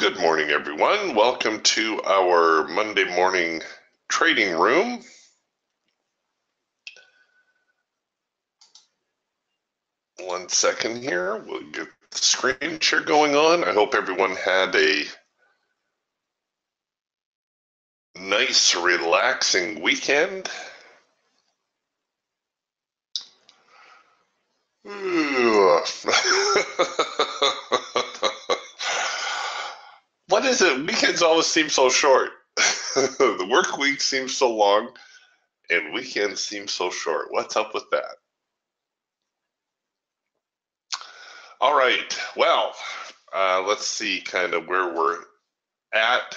Good morning, everyone. Welcome to our Monday morning trading room. One second here, we'll get the screen share going on. I hope everyone had a nice, relaxing weekend. What is it? Weekends always seem so short. The work week seems so long, and weekends seem so short. What's up with that? All right. Well, let's see kind of where we're at,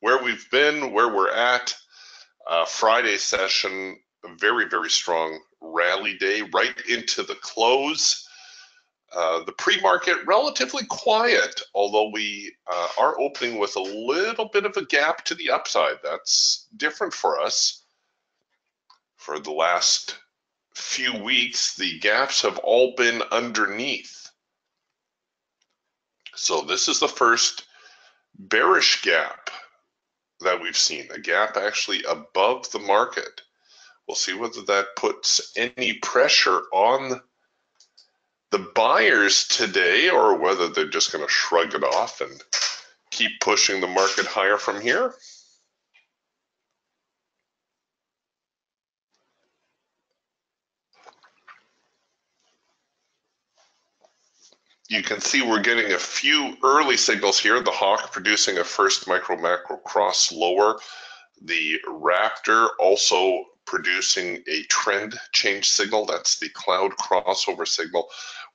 where we've been, where we're at. Friday session, very, very strong rally day right into the close. The pre-market relatively quiet, although we are opening with a little bit of a gap to the upside. That's different for us. For the last few weeks, the gaps have all been underneath. So this is the first bearish gap that we've seen, a gap actually above the market. We'll see whether that puts any pressure on the buyers today, or whether they're just going to shrug it off and keep pushing the market higher from here. You can see we're getting a few early signals here. The Hawk producing a first micro macro cross lower. The Raptor also producing a trend change signal. That's the cloud crossover signal.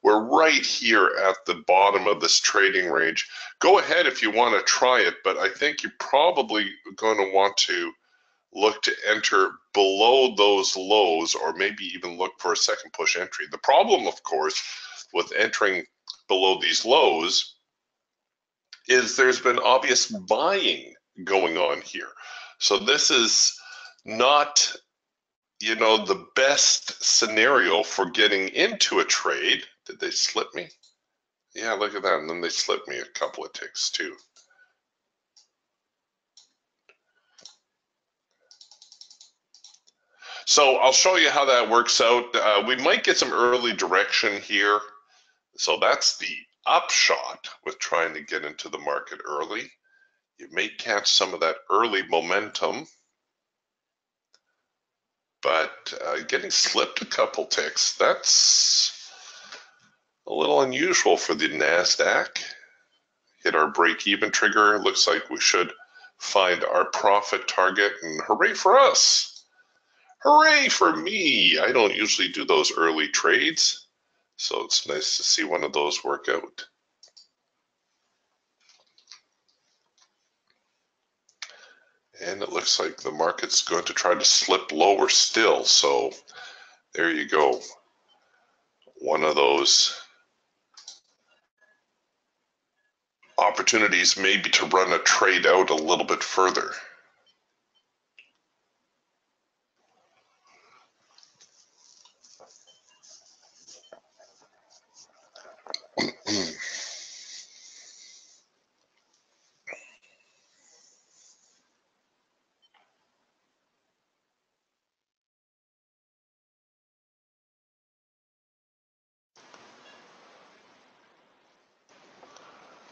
We're right here at the bottom of this trading range. Go ahead if you want to try it, but I think you're probably going to want to look to enter below those lows, or maybe even look for a second push entry. The problem, of course, with entering below these lows is there's been obvious buying going on here. So this is not, you know, the best scenario for getting into a trade. Did they slip me? Yeah, look at that. And then they slipped me a couple of ticks too. So I'll show you how that works out. We might get some early direction here. So that's the upshot with trying to get into the market early. You may catch some of that early momentum, but getting slipped a couple ticks, that's a little unusual for the NASDAQ. Hit our break-even trigger. Looks like we should find our profit target, and hooray for us. Hooray for me. I don't usually do those early trades, so it's nice to see one of those work out. And it looks like the market's going to try to slip lower still. So there you go. One of those opportunities maybe to run a trade out a little bit further.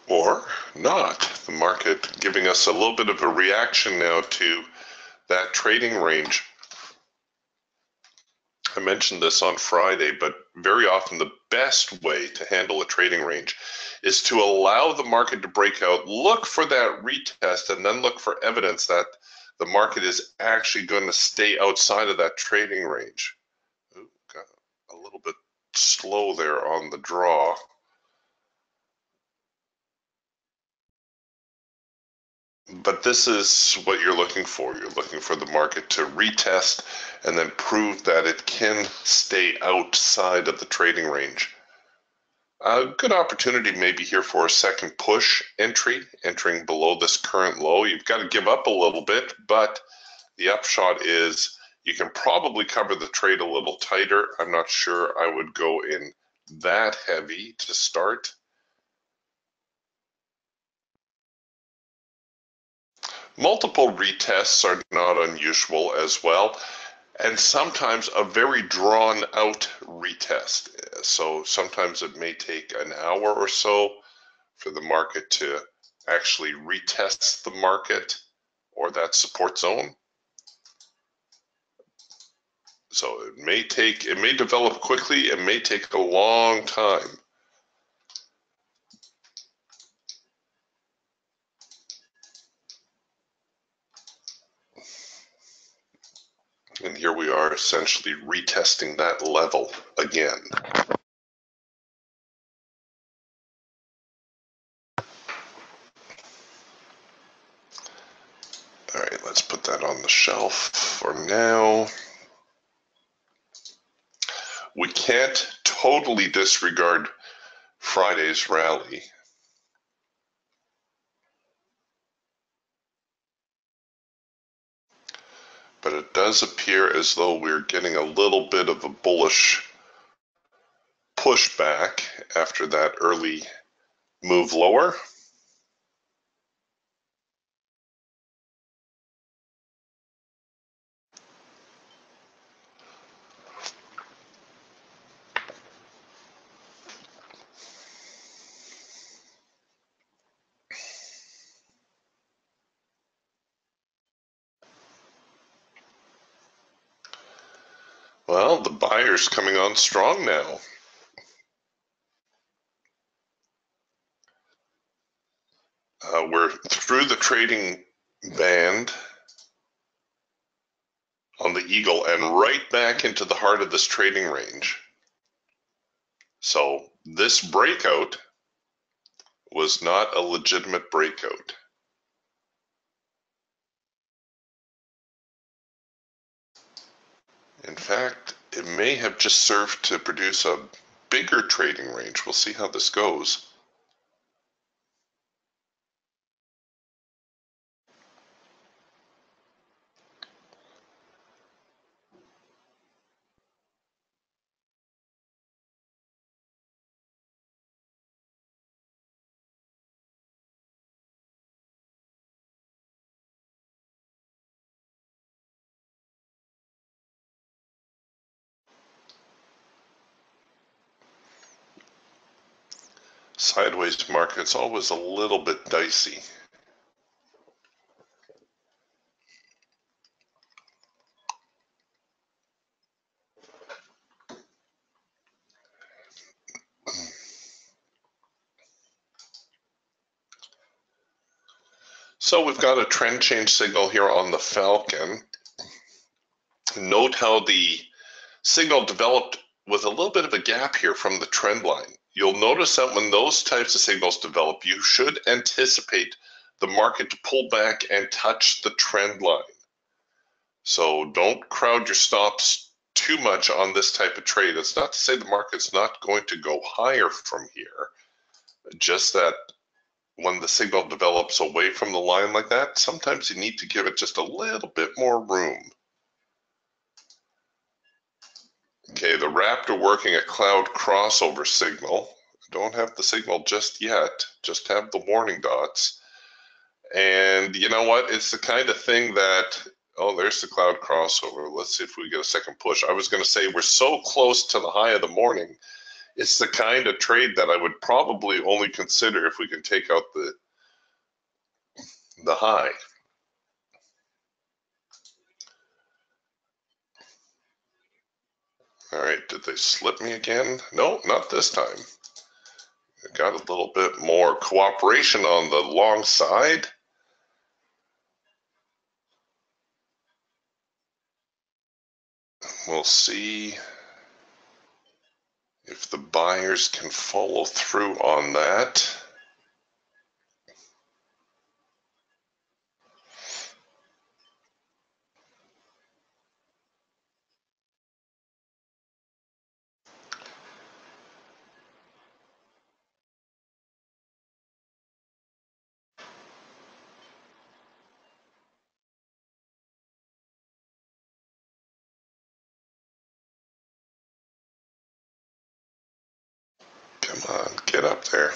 Or not. The market giving us a little bit of a reaction now to that trading range. I mentioned this on Friday, but very often the best way to handle a trading range is to allow the market to break out, look for that retest, and then look for evidence that the market is actually going to stay outside of that trading range. Ooh, got a little bit slow there on the draw. But this is what you're looking for. You're looking for the market to retest and then prove that it can stay outside of the trading range. A good opportunity maybe here for a second push entry, entering below this current low. You've got to give up a little bit, but the upshot is you can probably cover the trade a little tighter. I'm not sure I would go in that heavy to start. Multiple retests are not unusual as well, and sometimes a very drawn out retest. So sometimes it may take an hour or so for the market to actually retest the market or that support zone. So it may develop quickly, it may take a long time. And here we are essentially retesting that level again. All right, let's put that on the shelf for now. We can't totally disregard Friday's rally. But it does appear as though we're getting a little bit of a bullish pushback after that early move lower. Well, the buyer's coming on strong now. We're through the trading band on the Eagle and right back into the heart of this trading range. So this breakout was not a legitimate breakout. In fact, it may have just served to produce a bigger trading range. We'll see how this goes. Sideways market's always a little bit dicey. So we've got a trend change signal here on the Falcon. Note how the signal developed with a little bit of a gap here from the trend line. You'll notice that when those types of signals develop, you should anticipate the market to pull back and touch the trend line. So don't crowd your stops too much on this type of trade. That's not to say the market's not going to go higher from here, just that when the signal develops away from the line like that, sometimes you need to give it just a little bit more room. Okay, the Raptor working a cloud crossover signal. Don't have the signal just yet, just have the warning dots. And you know what? It's the kind of thing that, oh, there's the cloud crossover. Let's see if we get a second push. I was going to say we're so close to the high of the morning. It's the kind of trade that I would probably only consider if we can take out the high. All right, did they slip me again? No, not this time. I got a little bit more cooperation on the long side. We'll see if the buyers can follow through on that. Come on, get up there.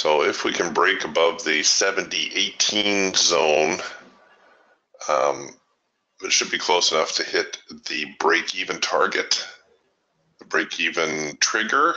So if we can break above the 70.18 zone, it should be close enough to hit the break-even target, the break-even trigger.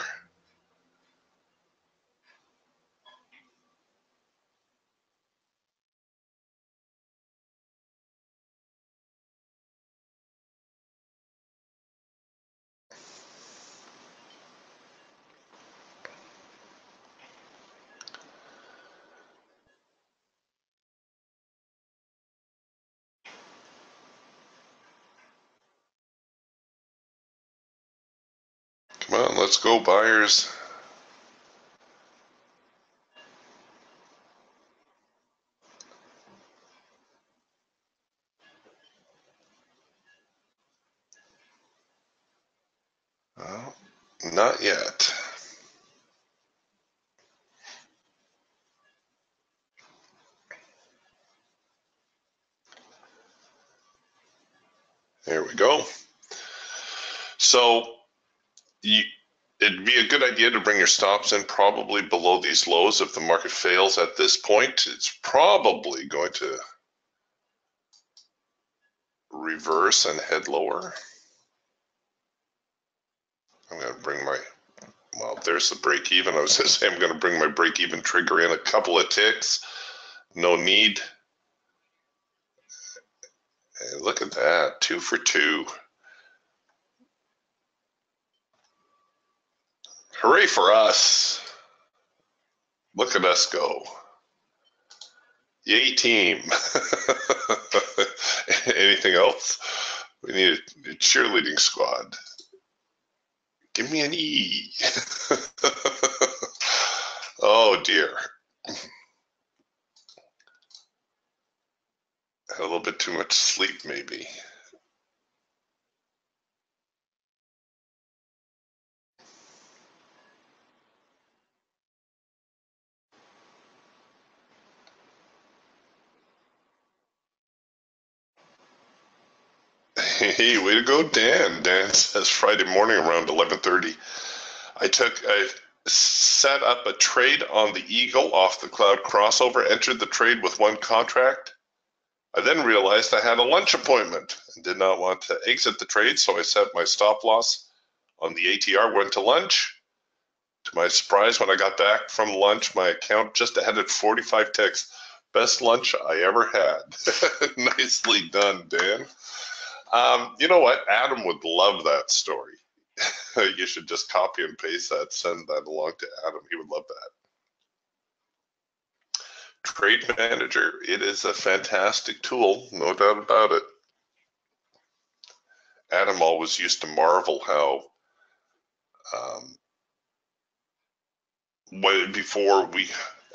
Well, let's go, buyers. Well, not yet. There we go. So it'd be a good idea to bring your stops in probably below these lows. If the market fails at this point, it's probably going to reverse and head lower. I'm going to bring my, well, there's the break even. I was going to say I'm going to bring my break even trigger in a couple of ticks. No need. And look at that, 2 for 2. Hooray for us. Look at us go. Yay, team. Anything else? We need a cheerleading squad. Give me an E. Oh, dear. Had a little bit too much sleep, maybe. Hey, way to go, Dan. Dan says Friday morning around 11:30. I set up a trade on the Eagle off the cloud crossover, entered the trade with one contract. I then realized I had a lunch appointment and did not want to exit the trade, so I set my stop loss on the ATR, went to lunch. To my surprise, when I got back from lunch, my account just added 45 ticks. Best lunch I ever had. Nicely done, Dan. You know what? Adam would love that story. You should just copy and paste that, send that along to Adam. He would love that. Trade Manager. It is a fantastic tool, no doubt about it. Adam always used to marvel how, before we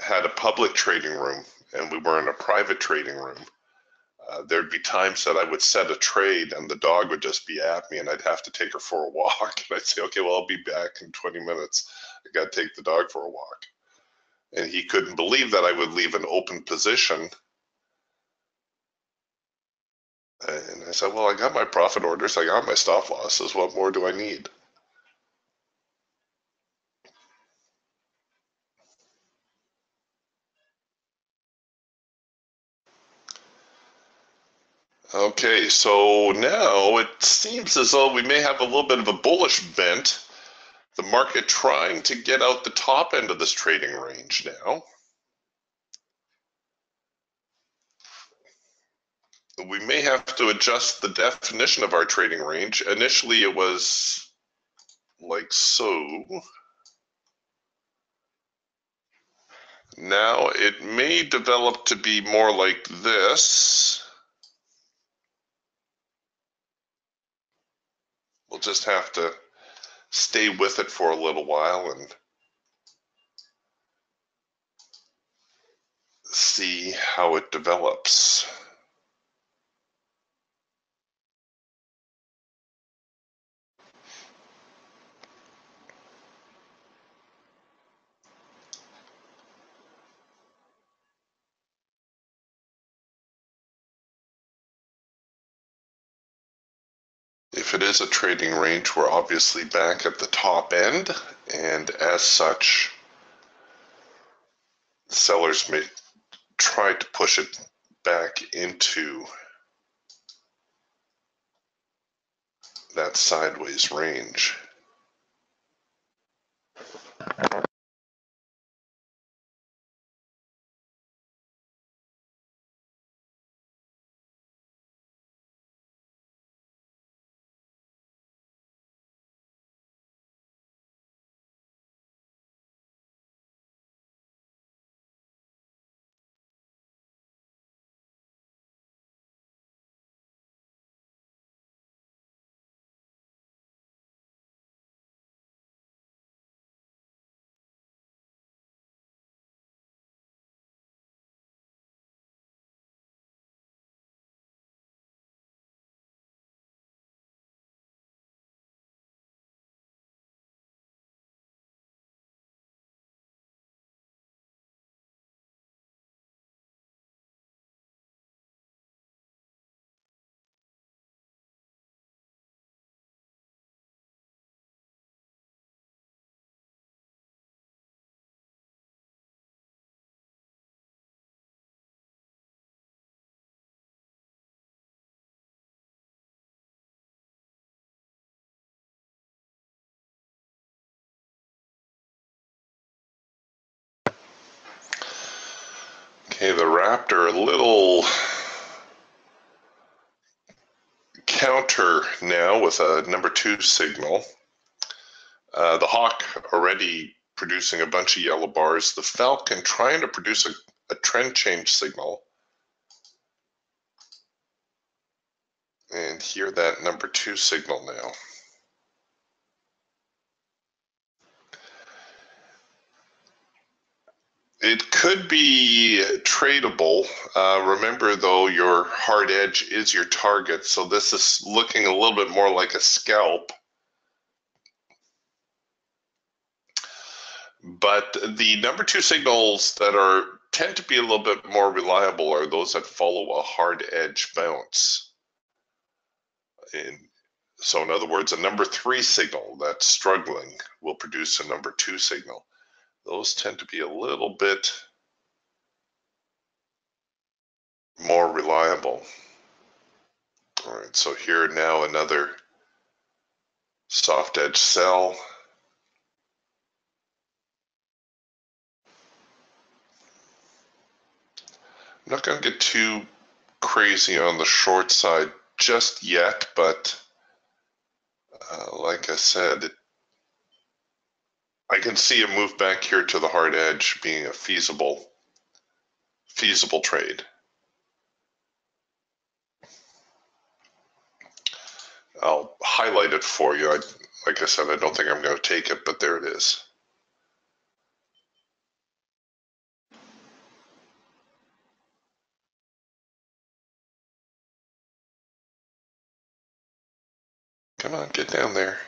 had a public trading room and we were in a private trading room, there'd be times that I would set a trade and the dog would just be at me and I'd have to take her for a walk. And I'd say, okay, well, I'll be back in 20 minutes. I got to take the dog for a walk. And he couldn't believe that I would leave an open position. And I said, well, I got my profit orders. I got my stop losses. What more do I need? Okay, so now it seems as though we may have a little bit of a bullish bent. The market trying to get out the top end of this trading range now. We may have to adjust the definition of our trading range. Initially, it was like so. Now it may develop to be more like this. We'll just have to stay with it for a little while and see how it develops. If it is a trading range, we're obviously back at the top end, and as such, sellers may try to push it back into that sideways range. Okay, the Raptor, a little counter now with a number 2 signal. The Hawk already producing a bunch of yellow bars. The Falcon trying to produce a trend change signal. And hear that number 2 signal now. It could be tradable. Remember, though, your hard edge is your target. So this is looking a little bit more like a scalp. But the number 2 signals that tend to be a little bit more reliable are those that follow a hard edge bounce. So in other words, a number 3 signal that's struggling will produce a number 2 signal. Those tend to be a little bit more reliable. All right, so here now another soft edge sell. I'm not going to get too crazy on the short side just yet, but like I said, I can see a move back here to the hard edge being a feasible trade. I'll highlight it for you. Like I said, I don't think I'm going to take it, but there it is. Come on, get down there.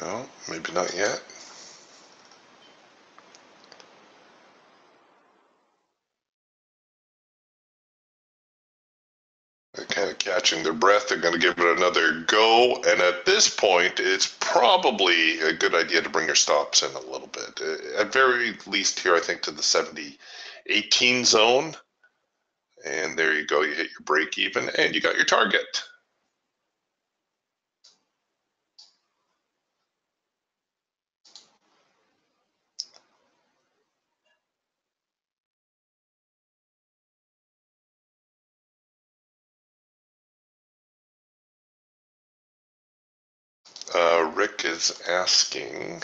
No, maybe not yet. They're kind of catching their breath. They're going to give it another go. And at this point, it's probably a good idea to bring your stops in a little bit. At very least here, I think, to the 70.18 zone. And there you go. You hit your break even, and you got your target. Rick is asking,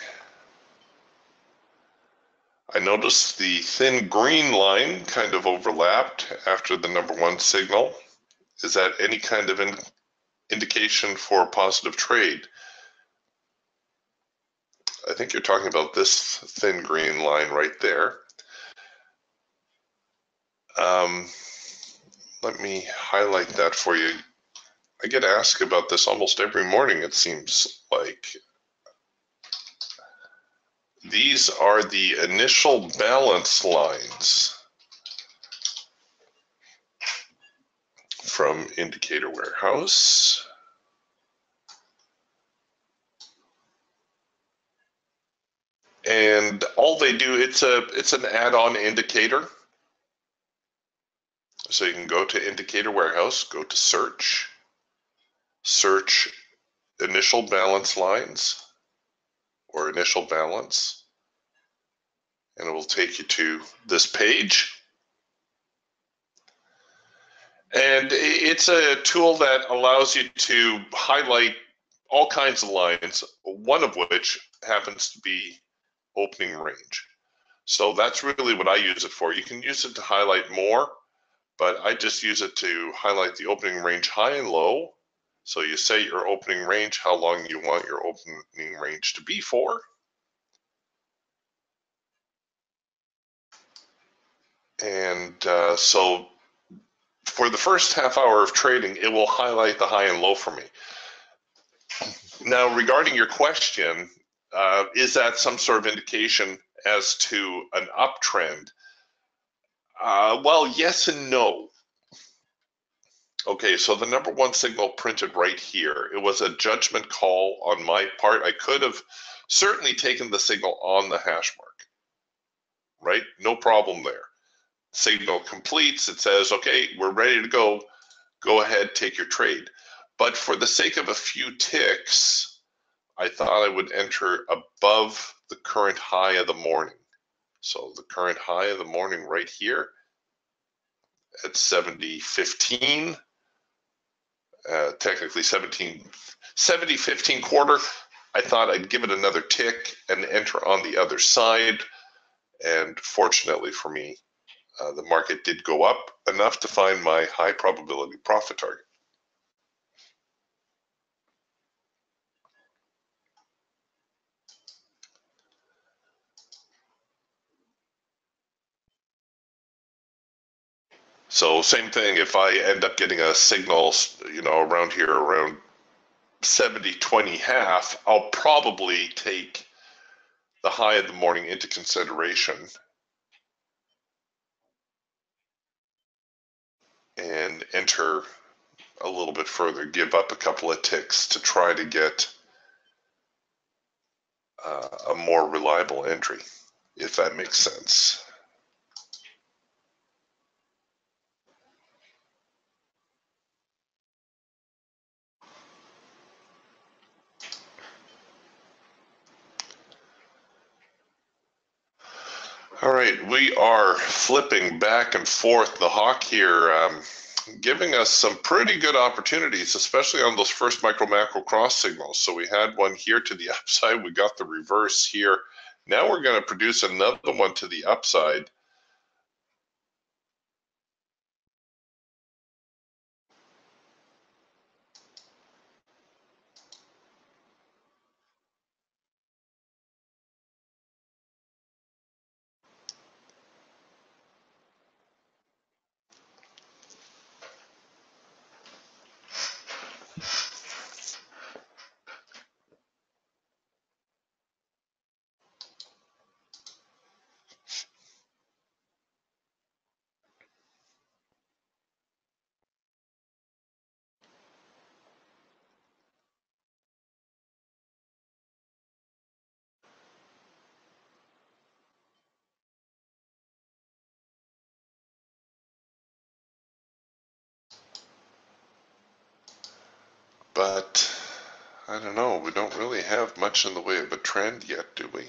I noticed the thin green line kind of overlapped after the number 1 signal. Is that any kind of indication for a positive trade? I think you're talking about this thin green line right there. Let me highlight that for you. I get asked about this almost every morning, it seems like. These are the initial balance lines from Indicator Warehouse. And all they do, it's an add-on indicator. So you can go to Indicator Warehouse, go to search, search initial balance lines or initial balance, and it will take you to this page. And it's a tool that allows you to highlight all kinds of lines, one of which happens to be opening range. So that's really what I use it for. You can use it to highlight more, but I just use it to highlight the opening range high and low. So you say your opening range, how long you want your opening range to be for. And so for the first half hour of trading, it will highlight the high and low for me. Now, regarding your question, is that some sort of indication as to an uptrend? Well, yes and no. Okay, so the number one signal printed right here, it was a judgment call on my part. I could have certainly taken the signal on the hash mark, right? No problem there. Signal completes, it says, okay, we're ready to go. Go ahead, take your trade. But for the sake of a few ticks, I thought I would enter above the current high of the morning. So the current high of the morning right here at 70.15, technically 70.15 quarter. I thought I'd give it another tick and enter on the other side. And fortunately for me, the market did go up enough to find my high probability profit target. So same thing, if I end up getting a signal, you know, around here, around 70.20 half, I'll probably take the high of the morning into consideration and enter a little bit further, give up a couple of ticks to try to get a more reliable entry, if that makes sense. All right, we are flipping back and forth. The Hawk here giving us some pretty good opportunities, especially on those first micro macro cross signals. So we had one here to the upside. We got the reverse here. Now we're going to produce another one to the upside. But I don't know, we don't really have much in the way of a trend yet, do we?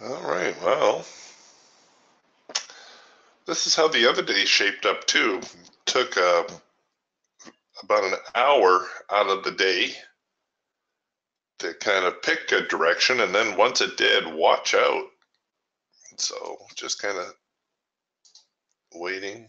All right, well, this is how the other day shaped up too. Took about an hour out of the day to kind of pick a direction, and then once it did, watch out. So just kind of waiting.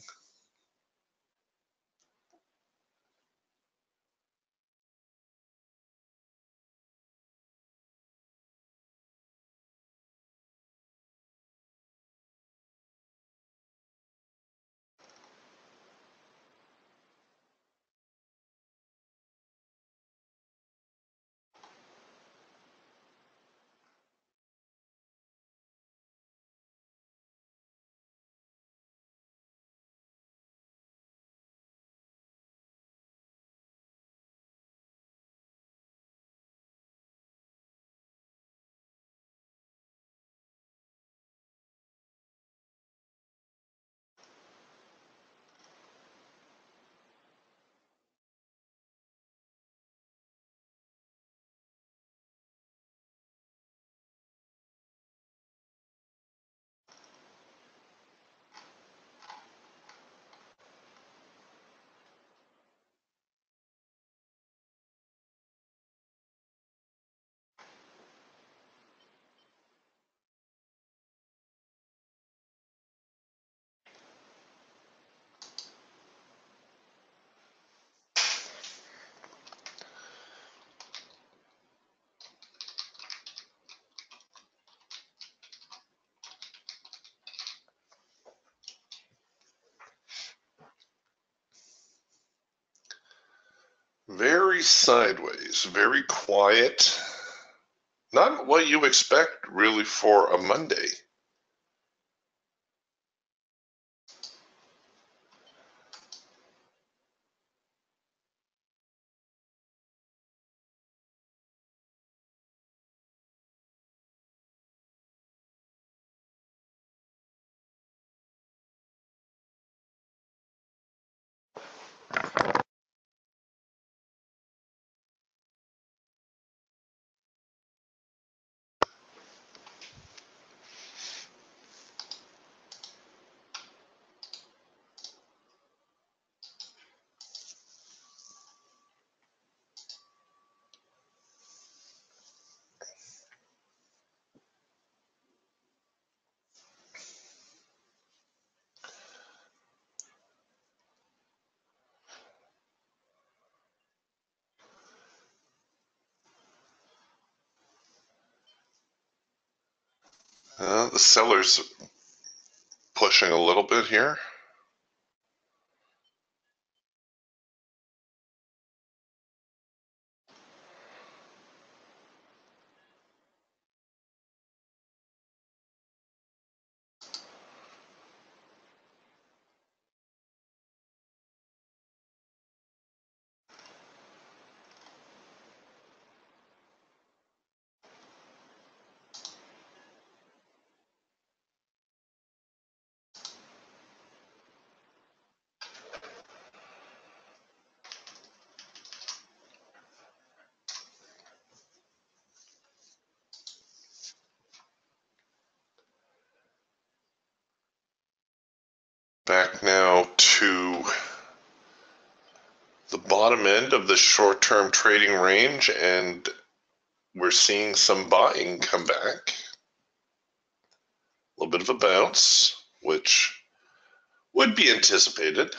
Very sideways, very quiet. Not what you expect really for a Monday. The seller's pushing a little bit here. Back now to the bottom end of the short-term trading range, and we're seeing some buying come back. A little bit of a bounce, which would be anticipated.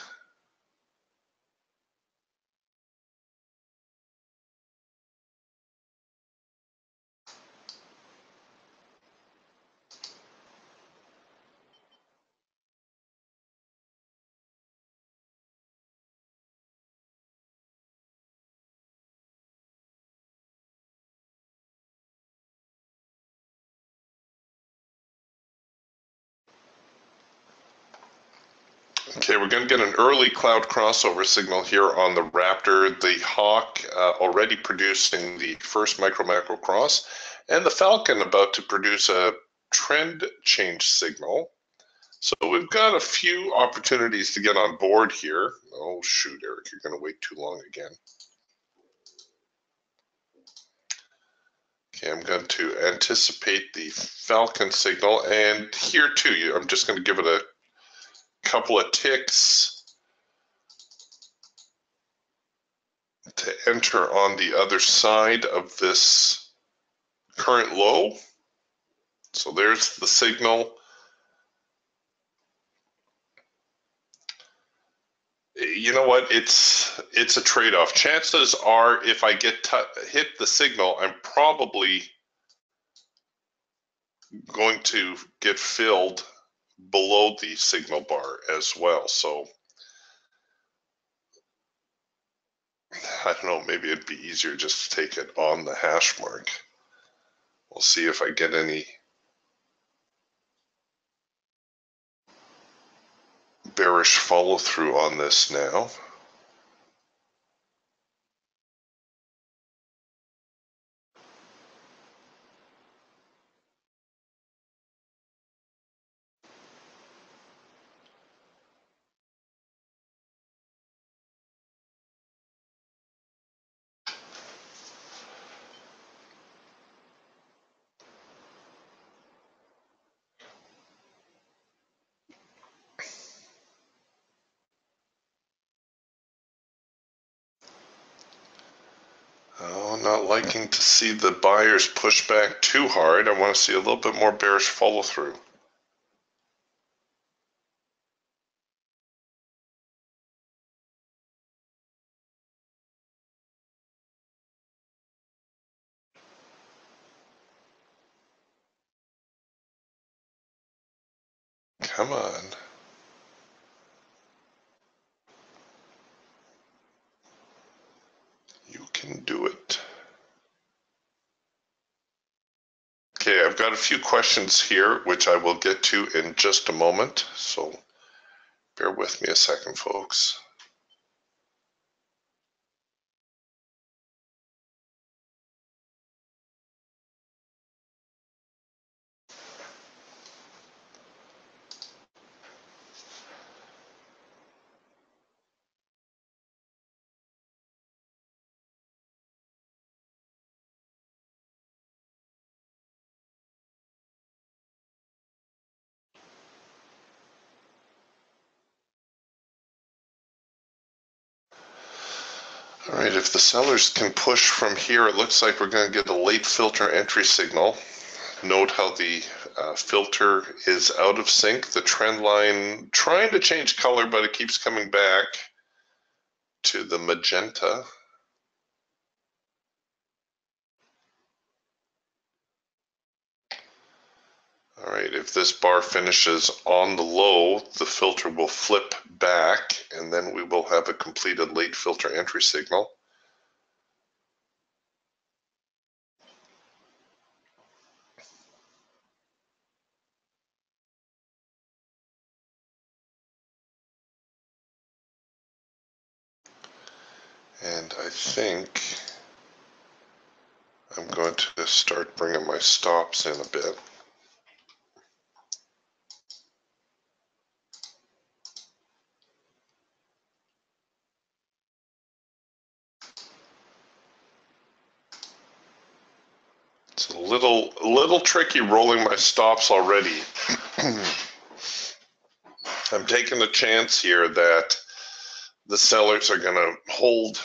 Okay, we're going to get an early cloud crossover signal here on the Raptor, the Hawk already producing the first micro-macro cross, and the Falcon about to produce a trend change signal. So we've got a few opportunities to get on board here. Oh shoot, Eric, you're going to wait too long again. Okay, I'm going to anticipate the Falcon signal, and here too, I'm just going to give it a couple of ticks to enter on the other side of this current low. So there's the signal. You know what? It's a trade-off. Chances are, if I get hit the signal, I'm probably going to get filled below the signal bar as well. So I don't know. Maybe it'd be easier just to take it on the hash mark. We'll see if I get any bearish follow through on this now. Not liking to see the buyers push back too hard. I want to see a little bit more bearish follow through. Come on. You can do it. Okay, I've got a few questions here, which I will get to in just a moment. So bear with me a second, folks. All right, if the sellers can push from here, it looks like we're going to get a late filter entry signal. Note how the filter is out of sync. The trend line trying to change color, but it keeps coming back to the magenta. All right, if this bar finishes on the low, the filter will flip back, and then we will have a completed late filter entry signal. And I think I'm going to start bringing my stops in a bit. Little tricky rolling my stops already. I'm taking a chance here that the sellers are going to hold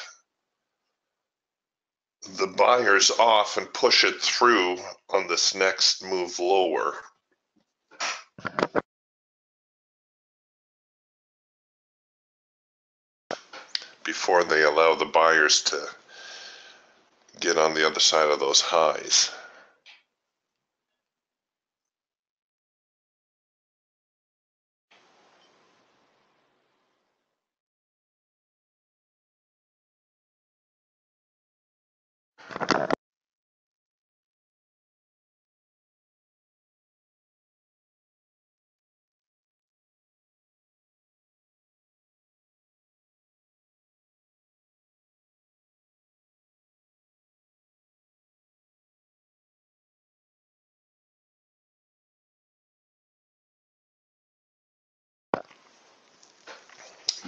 the buyers off and push it through on this next move lower. Before they allow the buyers to get on the other side of those highs.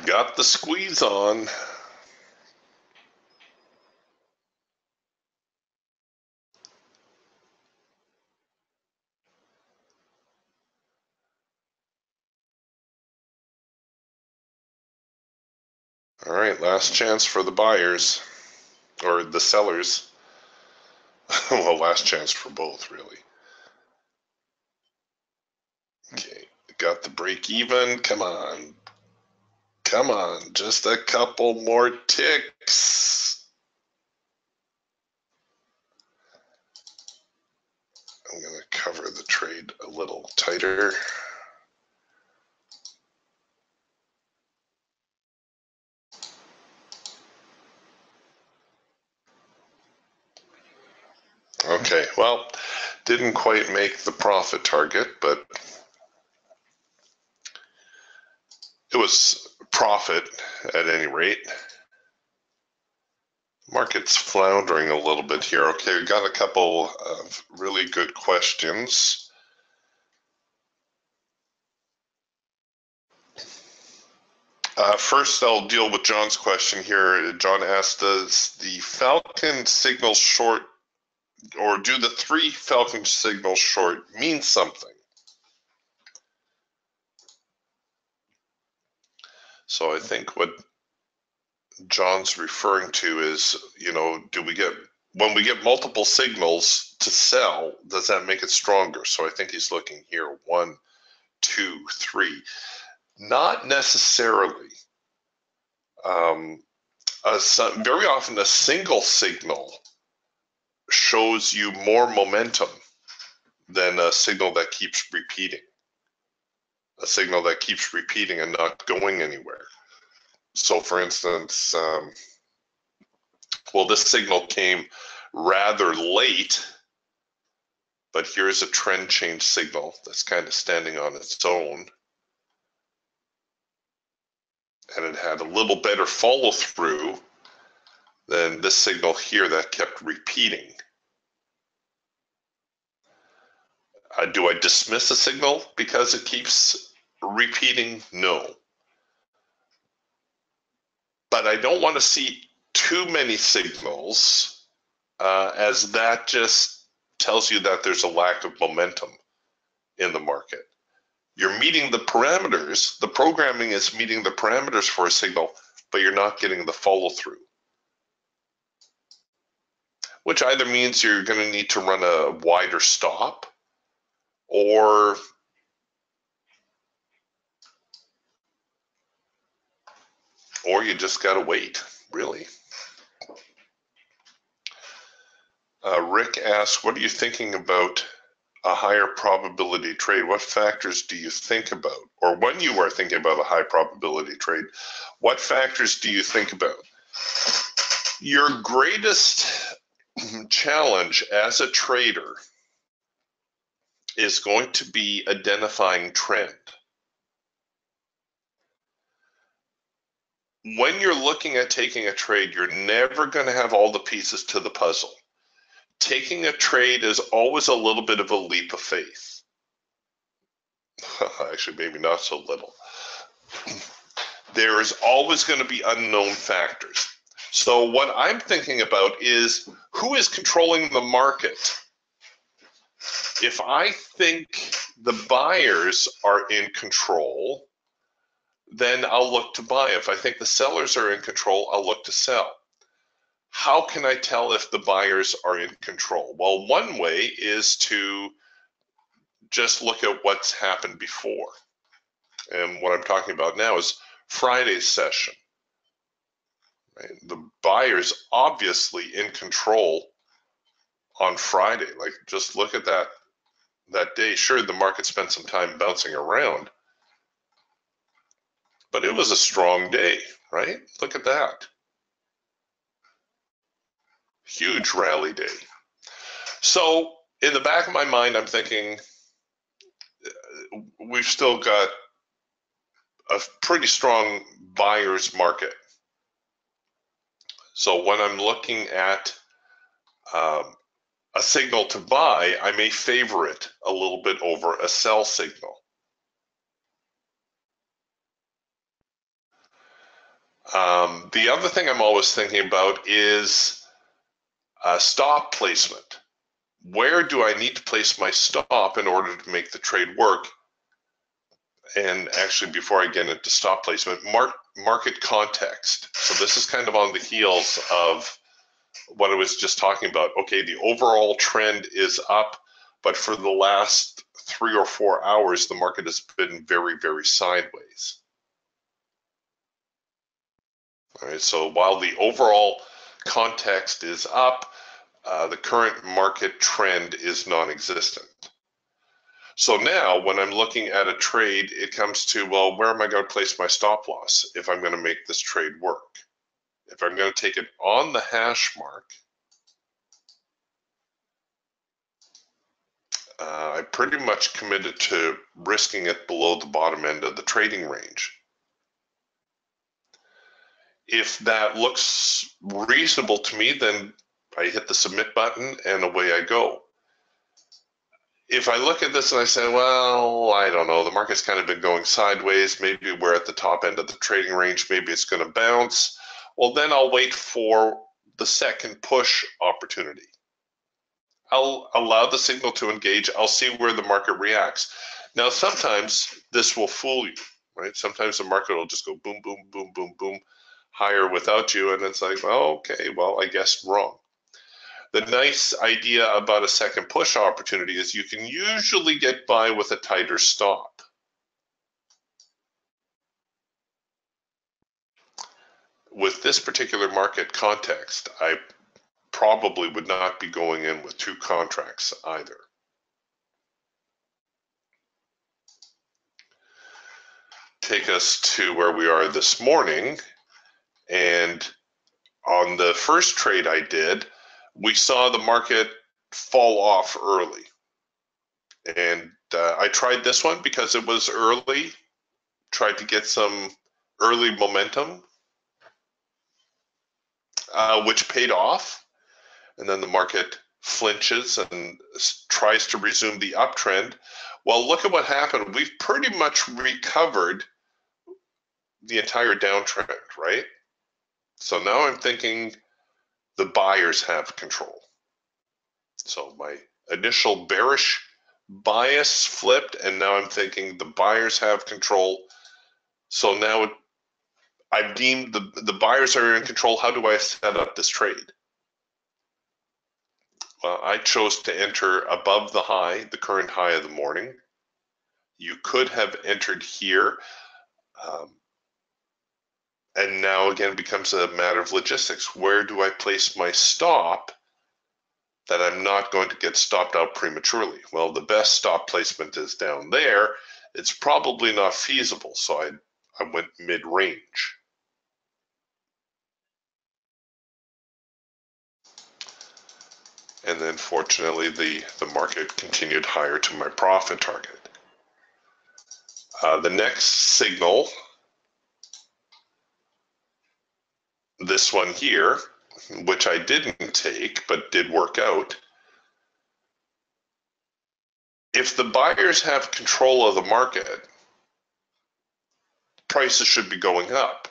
Got the squeeze on. All right, last chance for the buyers, or the sellers. Well, last chance for both, really. Okay, got the break even. Come on. Come on, just a couple more ticks. I'm going to cover the trade a little tighter. Okay, well, didn't quite make the profit target, but it was profit at any rate. Market's floundering a little bit here. Okay, we've got a couple of really good questions. First, I'll deal with John's question here. John asked, does the Falcon signal short, or do the three Falcon signal short mean something? So I think what John's referring to is, you know, do we get, when we get multiple signals to sell, does that make it stronger? So I think he's looking here, 1, 2, 3. Not necessarily. Very often a single signal shows you more momentum than a signal that keeps repeating. A signal that keeps repeating and not going anywhere. So for instance, well, this signal came rather late, but here's a trend change signal that's kind of standing on its own. And it had a little better follow through than this signal here that kept repeating. Do I dismiss a signal because it keeps repeating? No. But I don't want to see too many signals, as that just tells you that there's a lack of momentum in the market. You're meeting the parameters, the programming is meeting the parameters for a signal, but you're not getting the follow through. Which either means you're going to need to run a wider stop, or you just got to wait, really. Rick asks, what are you thinking about a higher probability trade? What factors do you think about? Or when you are thinking about a high probability trade, what factors do you think about? Your greatest challenge as a trader is going to be identifying trend. When you're looking at taking a trade, you're never going to have all the pieces to the puzzle. Taking a trade is always a little bit of a leap of faith. Actually, maybe not so little. There is always going to be unknown factors. So what I'm thinking about is, who is controlling the market? If I think the buyers are in control, then I'll look to buy. If I think the sellers are in control, I'll look to sell. How can I tell if the buyers are in control? Well, one way is to just look at what's happened before. And what I'm talking about now is Friday's session. Right? The buyers obviously in control on Friday. Like, just look at that. That day, sure, the market spent some time bouncing around, but it was a strong day, right? Look at that. Huge rally day. So in the back of my mind, I'm thinking we've still got a pretty strong buyer's market. So when I'm looking at a signal to buy, I may favor it a little bit over a sell signal. The other thing I'm always thinking about is stop placement. Where do I need to place my stop in order to make the trade work? and actually before I get into stop placement, market context. So this is kind of on the heels of what I was just talking about. Okay, the overall trend is up, but for the last 3 or 4 hours, the market has been very, very sideways. All right, so while the overall context is up, the current market trend is non-existent. So now when I'm looking at a trade, it comes to, well, where am I going to place my stop loss if I'm going to make this trade work? If I'm going to take it on the hash mark, I pretty much committed to risking it below the bottom end of the trading range. If that looks reasonable to me, then I hit the submit button and away I go. If I look at this and I say, well, I don't know, the market's kind of been going sideways, maybe we're at the top end of the trading range, maybe it's going to bounce, well, then I'll wait for the second push opportunity. I'll allow the signal to engage, I'll see where the market reacts. Now, sometimes this will fool you, right? Sometimes the market will just go boom, boom, boom, boom, boom, higher without you, and it's like, oh, okay, well, I guessed wrong. The nice idea about a second push opportunity is you can usually get by with a tighter stop. With this particular market context, I probably would not be going in with 2 contracts either. Take us to where we are this morning. And on the first trade I did, we saw the market fall off early. And I tried this one because it was early, tried to get some early momentum, which paid off. And then the market flinches and tries to resume the uptrend. Well, look at what happened. We've pretty much recovered the entire downtrend, right? So now I'm thinking, the buyers have control. So my initial bearish bias flipped, and now I'm thinking the buyers have control. So now I've deemed the buyers are in control. How do I set up this trade? Well, I chose to enter above the high, the current high of the morning. You could have entered here. And now again, it becomes a matter of logistics. Where do I place my stop that I'm not going to get stopped out prematurely? Well, the best stop placement is down there. It's probably not feasible, so I went mid-range. And then fortunately, the market continued higher to my profit target. The next signal, this one here, which I didn't take, but did work out. If the buyers have control of the market, prices should be going up.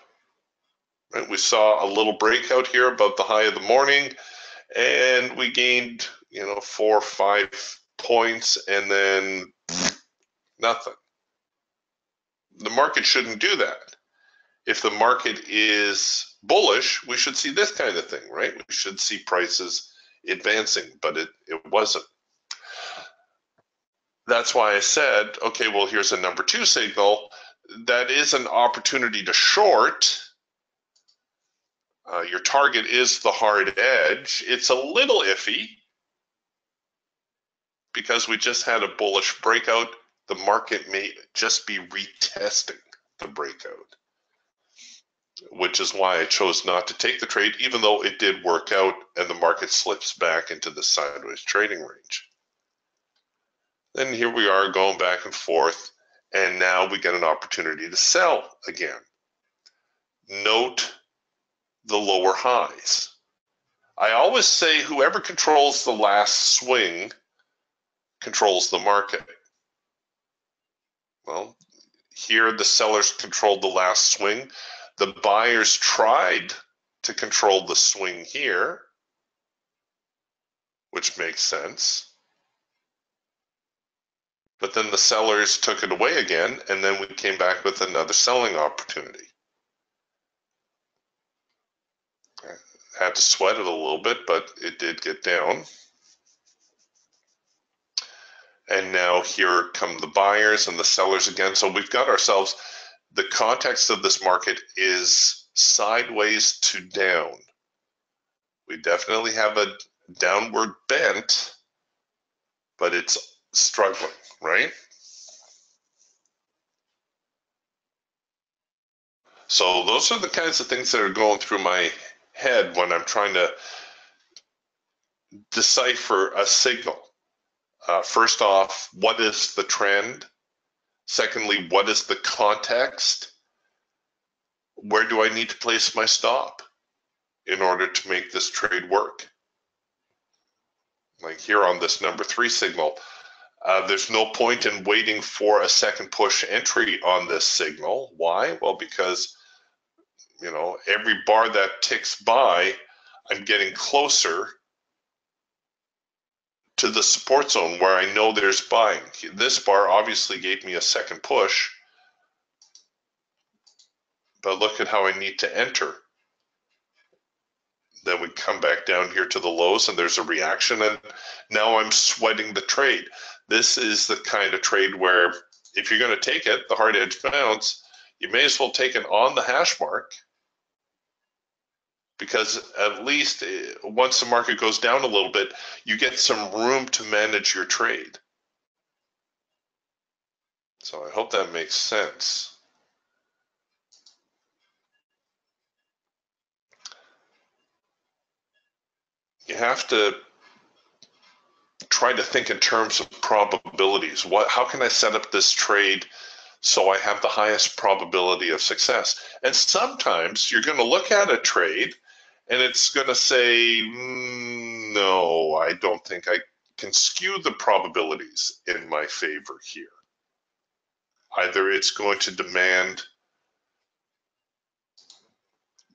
Right? We saw a little breakout here above the high of the morning, and we gained, 4 or 5 points, and then nothing. The market shouldn't do that. If the market is bullish, we should see this kind of thing, right? We should see prices advancing, but it wasn't. That's why I said, okay, well, here's a number 2 signal. That is an opportunity to short. Your target is the hard edge. It's a little iffy because we just had a bullish breakout. The market may just be retesting the breakout, which is why I chose not to take the trade, even though it did work out and the market slips back into the sideways trading range. Then here we are going back and forth, and now we get an opportunity to sell again. Note the lower highs. I always say whoever controls the last swing controls the market. Well, here the sellers controlled the last swing. The buyers tried to control the swing here, which makes sense. But then the sellers took it away again, and then we came back with another selling opportunity. I had to sweat it a little bit, but it did get down. And now here come the buyers and the sellers again. So we've got ourselves, the context of this market is sideways to down. We definitely have a downward bent, but it's struggling, right? So those are the kinds of things that are going through my head when I'm trying to decipher a signal. First off, what is the trend? Secondly, what is the context? Where do I need to place my stop in order to make this trade work? Like here on this number 3 signal, there's no point in waiting for a second push entry on this signal. Why? Well, because, you know, every bar that ticks by, I'm getting closer to the support zone where I know there's buying. This bar obviously gave me a second push, but look at how I need to enter. Then we come back down here to the lows and there's a reaction, and now I'm sweating the trade. This is the kind of trade where if you're going to take it, the hard edge bounce, you may as well take it on the hash mark, because at least once the market goes down a little bit, you get some room to manage your trade. So I hope that makes sense. You have to try to think in terms of probabilities. How can I set up this trade so I have the highest probability of success? And sometimes you're going to look at a trade and it's going to say, no, I don't think I can skew the probabilities in my favor here. Either it's going to demand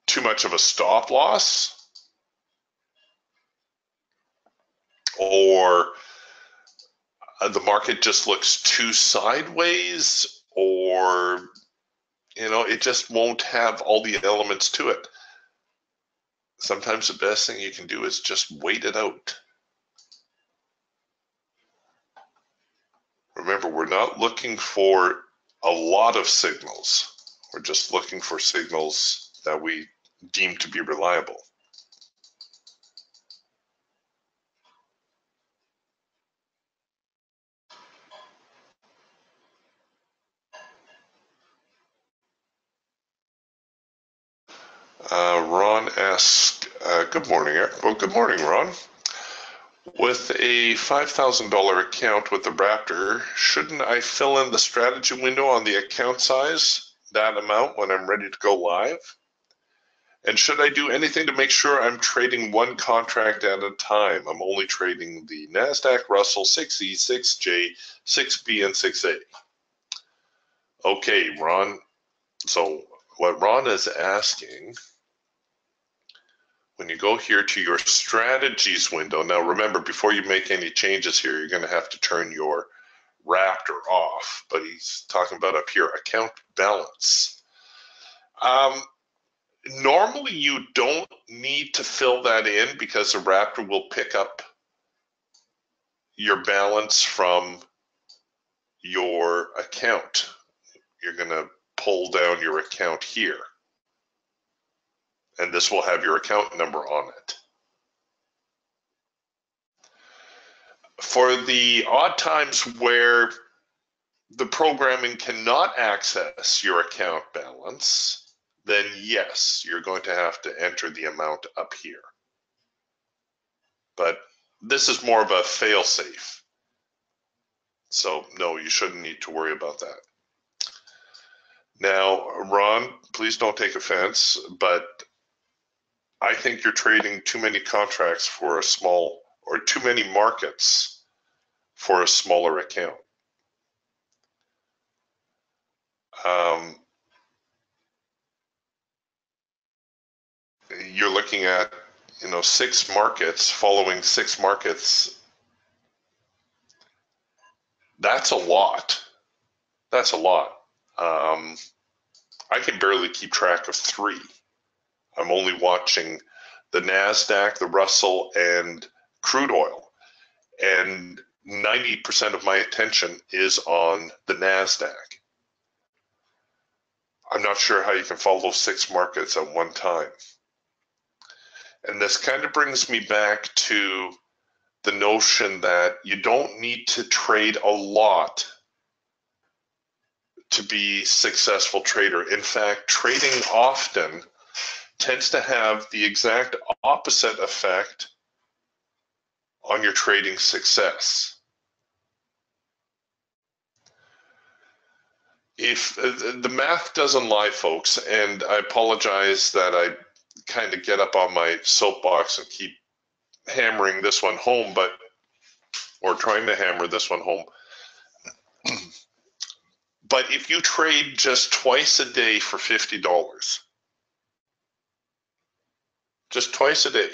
too much of a stop loss, or the market just looks too sideways, or, you know, it just won't have all the elements to it. Sometimes the best thing you can do is just wait it out. Remember, we're not looking for a lot of signals. We're just looking for signals that we deem to be reliable. Ron asks, good morning, Eric. Well, good morning, Ron. With a $5,000 account with the Raptor, shouldn't I fill in the strategy window on the account size, that amount, when I'm ready to go live? And should I do anything to make sure I'm trading one contract at a time? I'm only trading the NASDAQ, Russell, 6E, 6J, 6B, and 6A. Okay, Ron. So what Ron is asking, when you go here to your strategies window, now remember, before you make any changes here, you're going to have to turn your Raptor off, but he's talking about up here, account balance. Normally you don't need to fill that in because the Raptor will pick up your balance from your account. You're going to pull down your account here, and this will have your account number on it. For the odd times where the programming cannot access your account balance, then yes, you're going to have to enter the amount up here. But this is more of a fail-safe. So no, you shouldn't need to worry about that. Now, Ron, please don't take offense, but I think you're trading too many contracts for a small, or too many markets for a smaller account. You're looking at, you know, 6 markets, following 6 markets. That's a lot. That's a lot. I can barely keep track of three. I'm only watching the NASDAQ, the Russell, and crude oil. And 90% of my attention is on the NASDAQ. I'm not sure how you can follow six markets at one time. And this kind of brings me back to the notion that you don't need to trade a lot to be a successful trader. In fact, trading often tends to have the exact opposite effect on your trading success. If the math doesn't lie, folks, and I apologize that I kind of get up on my soapbox and keep hammering this one home, but or trying to hammer this one home. But if you trade just twice a day for $50, just twice a day,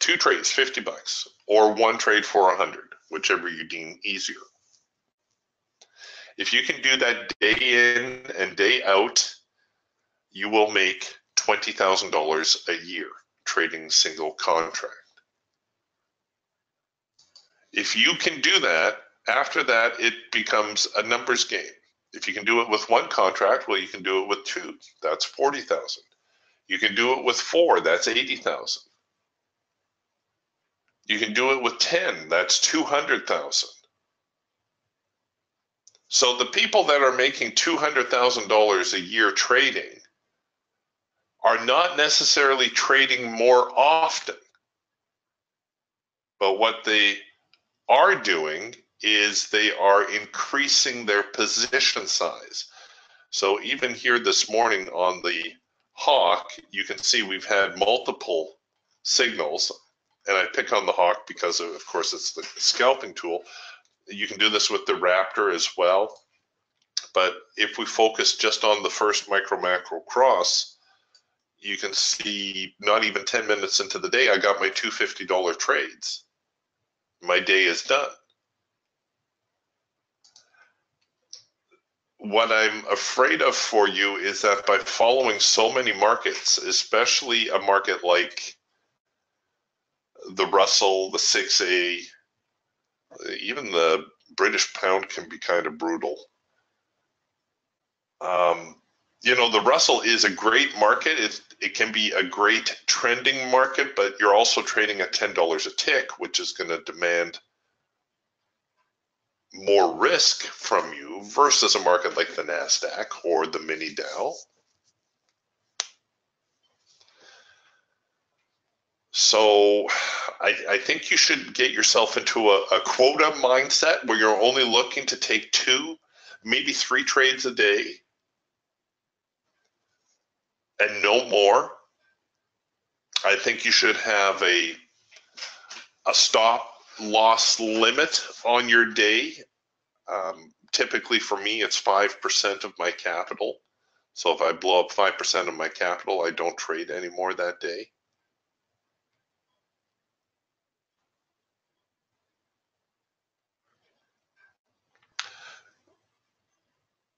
two trades, $50, or one trade for $100, whichever you deem easier. If you can do that day in and day out, you will make $20,000 a year trading single contract. If you can do that, after that, it becomes a numbers game. If you can do it with one contract, well, you can do it with two. That's $40,000. You can do it with four. That's $80,000. You can do it with 10. That's $200,000. So the people that are making $200,000 a year trading are not necessarily trading more often. But what they are doing is they are increasing their position size. So even here this morning on the Hawk, you can see we've had multiple signals. And I pick on the Hawk because, of course, it's the scalping tool. You can do this with the Raptor as well. But if we focus just on the first micro macro cross, you can see not even 10 minutes into the day, I got my two $50 trades. My day is done. What I'm afraid of for you is that by following so many markets, especially a market like the Russell, the 6A, even the British pound can be kind of brutal. You know, the Russell is a great market. It can be a great trending market, but you're also trading at $10 a tick, which is going to demand more risk from you versus a market like the NASDAQ or the mini Dow. So I think you should get yourself into a quota mindset where you're only looking to take two, maybe three trades a day and no more. I think you should have a stop loss limit on your day. Typically for me, it's 5% of my capital. So if I blow up 5% of my capital, I don't trade anymore that day.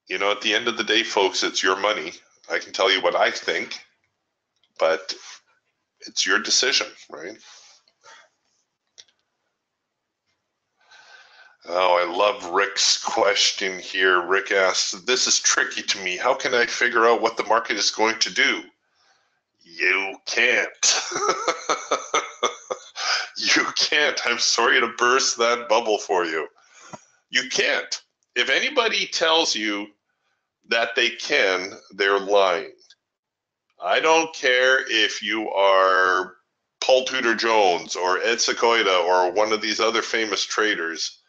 You know, at the end of the day, folks, it's your money. I can tell you what I think, but it's your decision, right? Oh, I love Rick's question here. Rick asks, this is tricky to me. How can I figure out what the market is going to do? You can't. You can't. I'm sorry to burst that bubble for you. You can't. If anybody tells you that they can, they're lying. I don't care if you are Paul Tudor Jones or Ed Secoida or one of these other famous traders.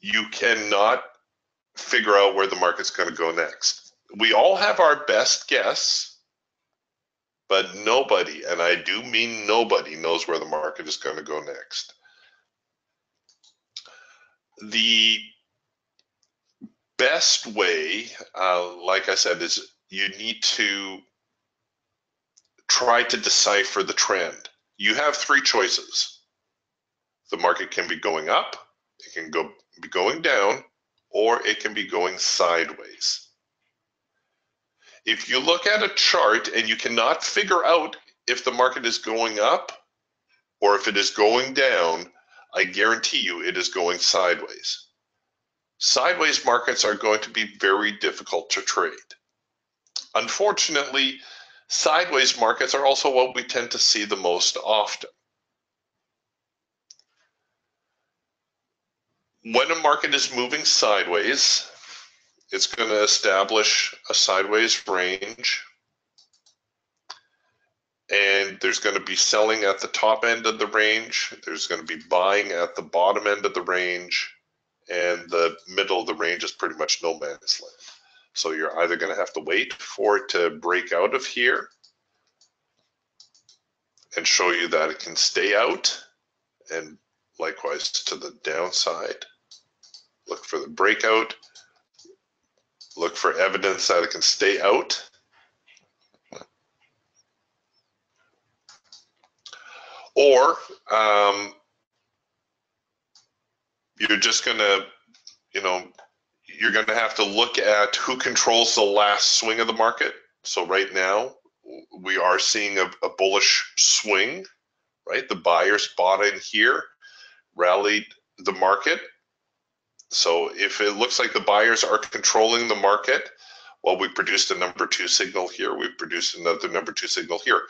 You cannot figure out where the market's going to go next. We all have our best guess, but nobody, and I do mean nobody, knows where the market is going to go next. The best way, like I said, is you need to try to decipher the trend. You have three choices. The market can be going up, It can be going down, or it can be going sideways. If you look at a chart and you cannot figure out if the market is going up or if it is going down, I guarantee you it is going sideways. Sideways markets are going to be very difficult to trade. Unfortunately, sideways markets are also what we tend to see the most often. When a market is moving sideways, it's going to establish a sideways range, and there's going to be selling at the top end of the range, there's going to be buying at the bottom end of the range, and the middle of the range is pretty much no man's land. So you're either going to have to wait for it to break out of here and show you that it can stay out, and likewise to the downside, look for the breakout, look for evidence that it can stay out, or you're just gonna, you're gonna have to look at who controls the last swing of the market. So right now we are seeing a bullish swing, right? The buyers bought in here, rallied the market. So if it looks like the buyers are controlling the market, well, we produced a number two signal here, we produced another number two signal here.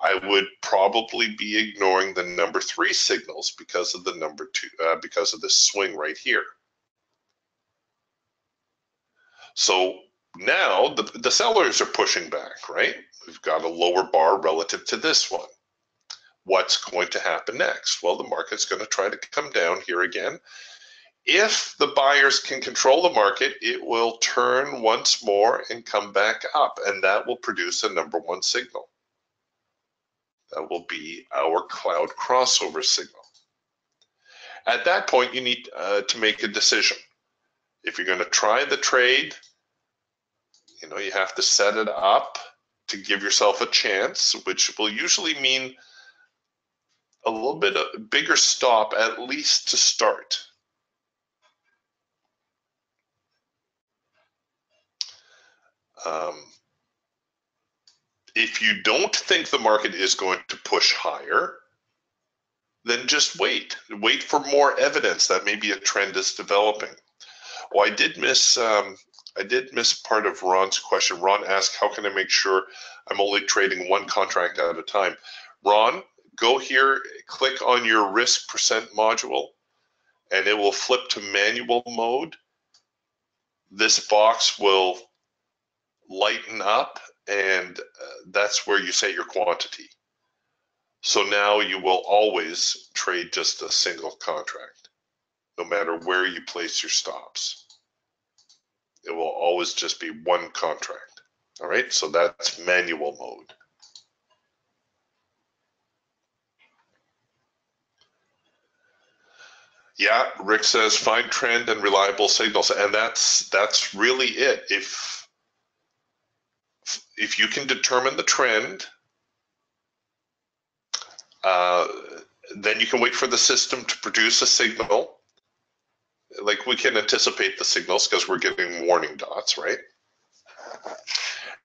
I would probably be ignoring the number three signals because of the number two, because of this swing right here. So now the sellers are pushing back, right? We've got a lower bar relative to this one. What's going to happen next? Well, the market's going to try to come down here again. If the buyers can control the market, it will turn once more and come back up, and that will produce a number one signal. That will be our cloud crossover signal. At that point, you need to make a decision. If you're going to try the trade, you have to set it up to give yourself a chance, which will usually mean a little bit of a bigger stop, at least to start. If you don't think the market is going to push higher, then just wait. Wait for more evidence that maybe a trend is developing. Oh, I did miss part of Ron's question. Ron asked, how can I make sure I'm only trading one contract at a time? Ron, go here, click on your risk percent module, and it will flip to manual mode. This box will lighten up, and that's where you set your quantity. So now you will always trade just a single contract, no matter where you place your stops. It will always just be one contract. All right, so that's manual mode. Yeah, Rick says find trend and reliable signals, and that's really it. If you can determine the trend, then you can wait for the system to produce a signal. Like, we can anticipate the signals because we're getting warning dots, right?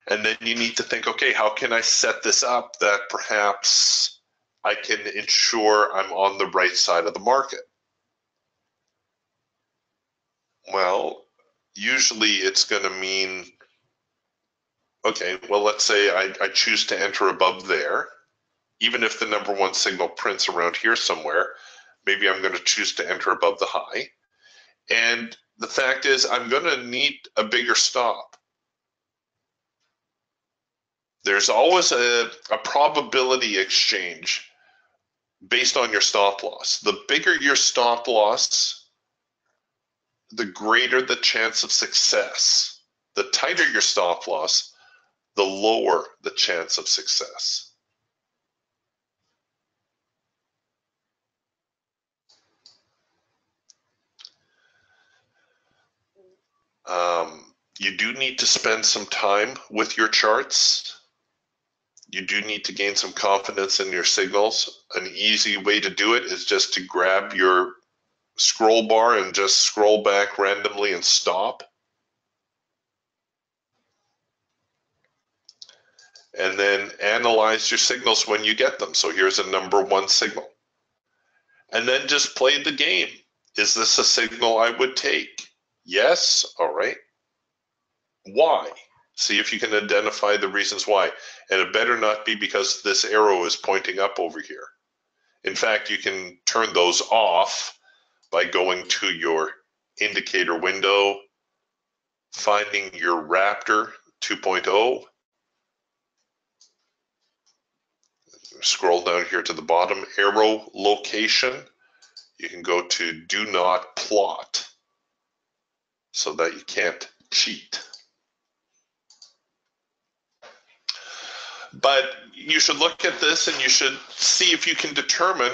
And then you need to think, okay, how can I set this up that perhaps I can ensure I'm on the right side of the market? Well, usually it's going to mean, okay, well, let's say I choose to enter above there. Even if the number one signal prints around here somewhere, maybe I'm going to choose to enter above the high. And the fact is, I'm going to need a bigger stop. There's always a probability exchange based on your stop loss. The bigger your stop loss, the greater the chance of success. The tighter your stop loss, the lower the chance of success. You do need to spend some time with your charts. You do need to gain some confidence in your signals. An easy way to do it is just to grab your scroll bar and just scroll back randomly and stop. And then analyze your signals when you get them. So here's a number one signal. And then just play the game. Is this a signal I would take? Yes, all right. Why? See if you can identify the reasons why. And it better not be because this arrow is pointing up over here. In fact, you can turn those off by going to your indicator window, finding your Raptor 2.0, scroll down here to the bottom, arrow location. You can go to do not plot so that you can't cheat. But you should look at this and you should see if you can determine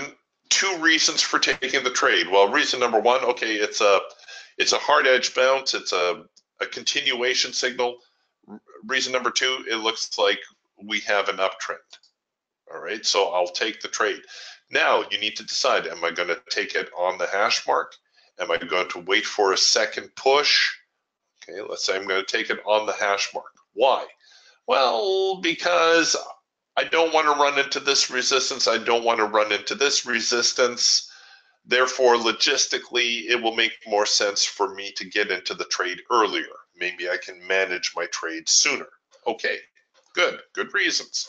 two reasons for taking the trade. Well, reason number one, okay, it's a hard edge bounce. It's a continuation signal. Reason number two, it looks like we have an uptrend. All right, so I'll take the trade. Now you need to decide, am I going to take it on the hash mark? Am I going to wait for a second push? Okay, let's say I'm going to take it on the hash mark. Why? Well, because I don't want to run into this resistance. I don't want to run into this resistance. Therefore, logistically, it will make more sense for me to get into the trade earlier. Maybe I can manage my trade sooner. Okay, good reasons.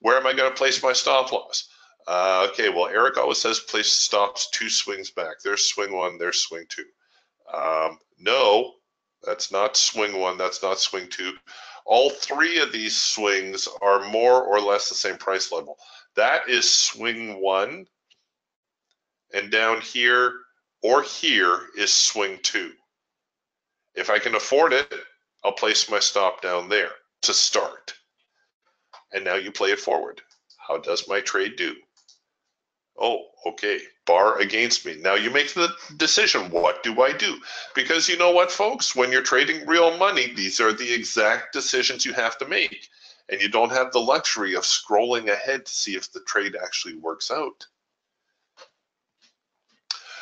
Where am I going to place my stop loss? Okay, well, Eric always says place stops two swings back. There's swing one, there's swing two. No, that's not swing one, that's not swing two. All three of these swings are more or less the same price level. That is swing one, and down here or here is swing two. If I can afford it, I'll place my stop down there to start. And now you play it forward. How does my trade do? Oh, okay, bar against me. Now you make the decision, what do I do? Because you know what, folks? When you're trading real money, these are the exact decisions you have to make. And you don't have the luxury of scrolling ahead to see if the trade actually works out.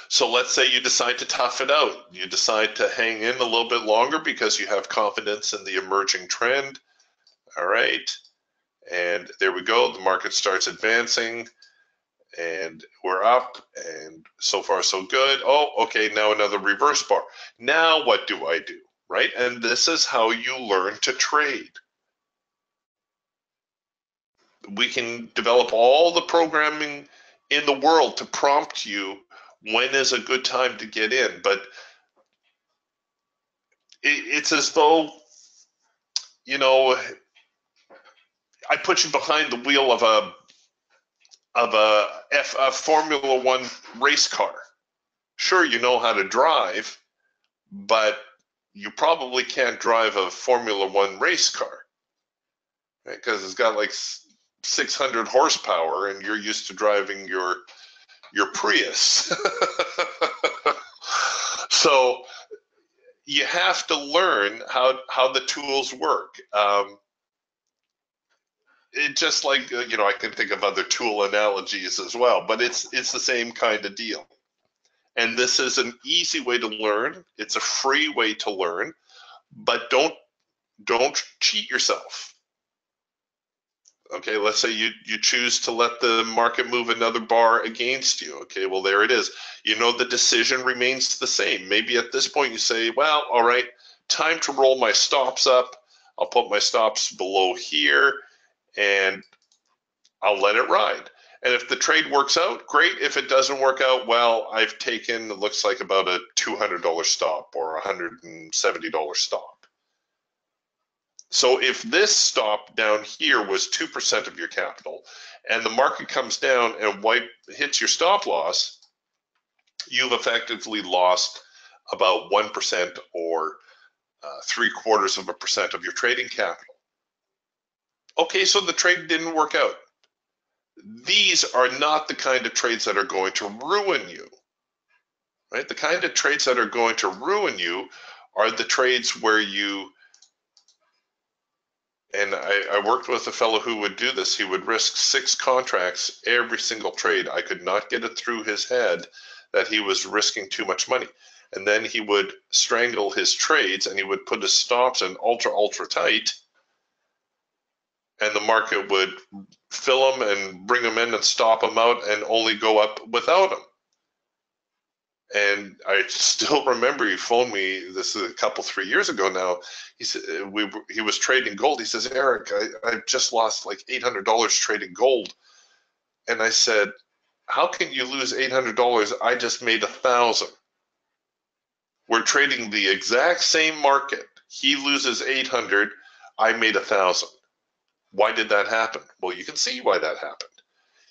So let's say you decide to tough it out. You decide to hang in a little bit longer because you have confidence in the emerging trend. All right. And there we go, the market starts advancing and we're up and so far so good. Oh, okay, now another reverse bar. Now what do I do, right? And this is how you learn to trade. We can develop all the programming in the world to prompt you when is a good time to get in, but it's as though, you know, I put you behind the wheel of a Formula One race car. Sure, you know how to drive, but you probably can't drive a Formula One race car, right? Because it's got like 600 horsepower, and you're used to driving your Prius. So you have to learn how the tools work. It just like, you know, I can think of other tool analogies as well, but it's the same kind of deal. And this is an easy way to learn. It's a free way to learn, but don't cheat yourself. Okay, let's say you choose to let the market move another bar against you. Okay, well, there it is. You know, the decision remains the same. Maybe at this point you say, well, all right, time to roll my stops up. I'll put my stops below here, and I'll let it ride. And if the trade works out, great. If it doesn't work out, well, I've taken, it looks like about a $200 stop or a $170 stop. So if this stop down here was 2% of your capital and the market comes down and hits your stop loss, you've effectively lost about 1% or 0.75% of your trading capital. Okay, so the trade didn't work out. These are not the kind of trades that are going to ruin you, right? The kind of trades that are going to ruin you are the trades where you, and I worked with a fellow who would do this. He would risk 6 contracts every single trade. I could not get it through his head that he was risking too much money. And then he would strangle his trades and he would put his stops in ultra tight, and the market would fill him and bring him in and stop him out and only go up without him. And I still remember he phoned me, this is a couple, 3 years ago now, he said, he was trading gold. He says, Eric, I've just lost like $800 trading gold. And I said, how can you lose $800? I just made 1,000. We're trading the exact same market. He loses 800, I made 1,000. Why did that happen? Well, you can see why that happened.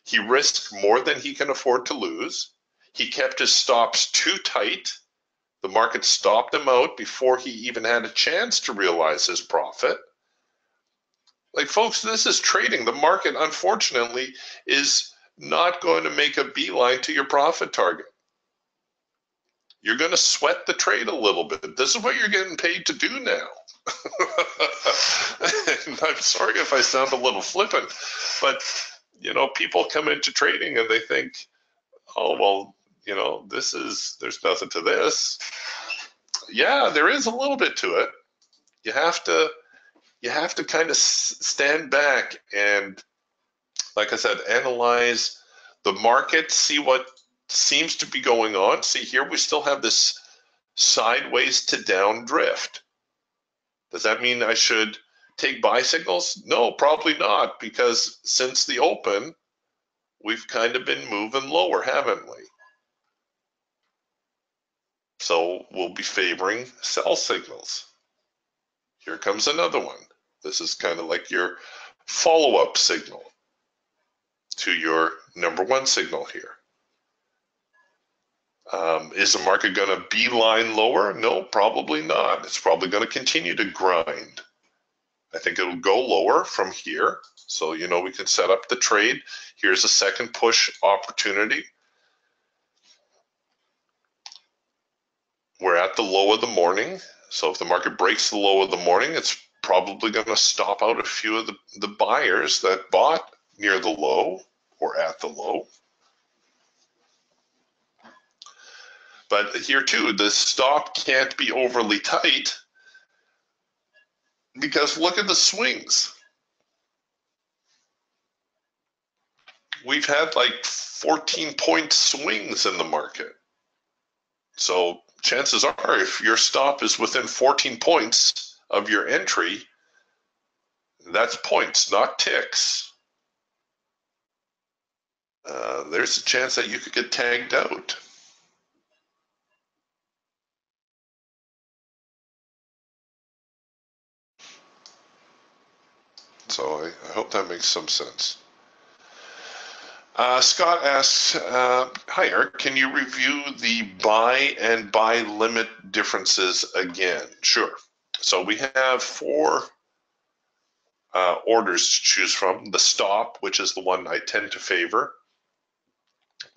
He risked more than he can afford to lose. He kept his stops too tight. The market stopped him out before he even had a chance to realize his profit. Like, folks, this is trading. The market, unfortunately, is not going to make a beeline to your profit target. You're going to sweat the trade a little bit. This is what you're getting paid to do now. And I'm sorry if I sound a little flippant, but, you know, people come into trading and they think, oh, well, you know, this is, there's nothing to this. Yeah, there is a little bit to it. You have to kind of stand back and, like I said, analyze the market, see what seems to be going on. See, here we still have this sideways to down drift. Does that mean I should take buy signals? No, probably not, because since the open, we've kind of been moving lower, haven't we? So we'll be favoring sell signals. Here comes another one. This is kind of like your follow-up signal to your number one signal here. Is the market going to beeline lower? No, probably not. It's probably going to continue to grind. I think it'll go lower from here. So, you know, we can set up the trade. Here's a second push opportunity. We're at the low of the morning. So if the market breaks the low of the morning, it's probably going to stop out a few of the buyers that bought near the low or at the low. But here too, the stop can't be overly tight because look at the swings. We've had like 14-point swings in the market. So chances are, if your stop is within 14 points of your entry, that's points, not ticks. There's a chance that you could get tagged out. So I hope that makes some sense. Scott asks, hi Eric, can you review the buy and buy limit differences again? Sure. So we have four orders to choose from. The stop, which is the one I tend to favor.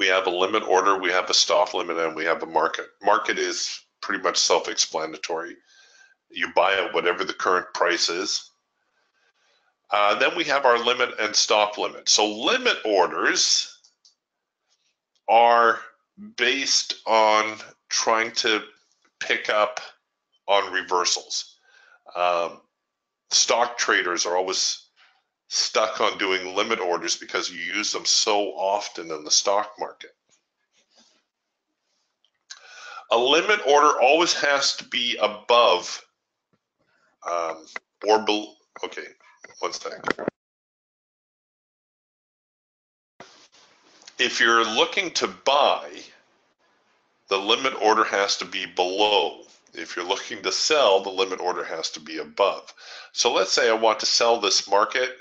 We have a limit order, we have a stop limit, and we have a market. Market is pretty much self-explanatory. You buy at whatever the current price is. Then we have our limit and stop limit. So limit orders are based on trying to pick up on reversals. Stock traders are always stuck on doing limit orders because you use them so often in the stock market. A limit order always has to be above or below. Okay. One second. If you're looking to buy, the limit order has to be below. If you're looking to sell, the limit order has to be above. So let's say I want to sell this market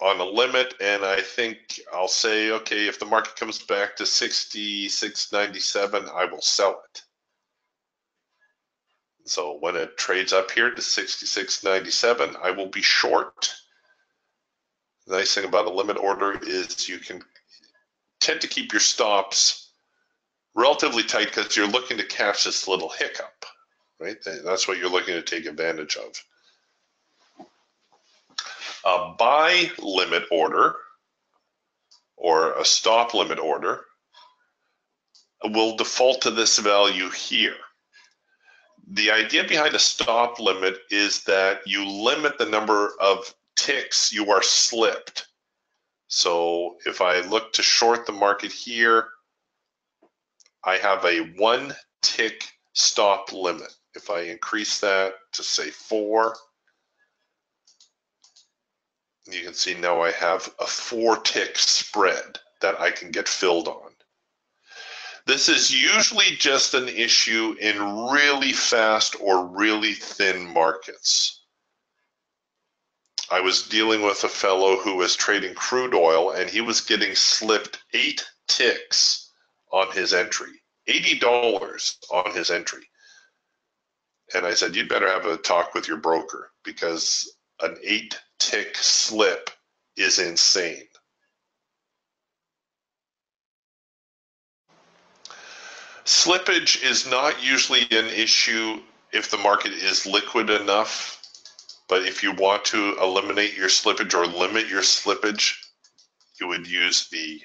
on a limit, and I think I'll say, okay, if the market comes back to 66.97, I will sell it. So when it trades up here to 66.97, I will be short. The nice thing about a limit order is you can tend to keep your stops relatively tight because you're looking to catch this little hiccup, right? That's what you're looking to take advantage of. A buy limit order or a stop limit order will default to this value here. The idea behind a stop limit is that you limit the number of ticks you are slipped. So if I look to short the market here, I have a 1 tick stop limit. If I increase that to say 4, you can see now I have a 4 tick spread that I can get filled on. This is usually just an issue in really fast or really thin markets. I was dealing with a fellow who was trading crude oil, and he was getting slipped 8 ticks on his entry, $80 on his entry. And I said, you'd better have a talk with your broker, because an 8 tick slip is insane. Slippage is not usually an issue if the market is liquid enough, but if you want to eliminate your slippage or limit your slippage, you would use the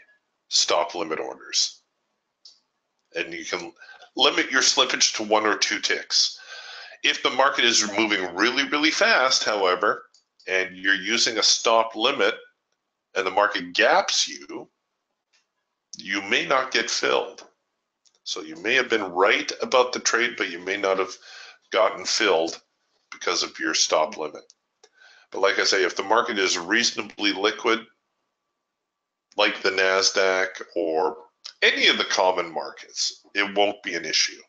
stop limit orders. And you can limit your slippage to 1 or 2 ticks. If the market is moving really, really fast, however, and you're using a stop limit and the market gaps you, you may not get filled. So you may have been right about the trade, but you may not have gotten filled because of your stop limit. But like I say, if the market is reasonably liquid, like the NASDAQ or any of the common markets, it won't be an issue.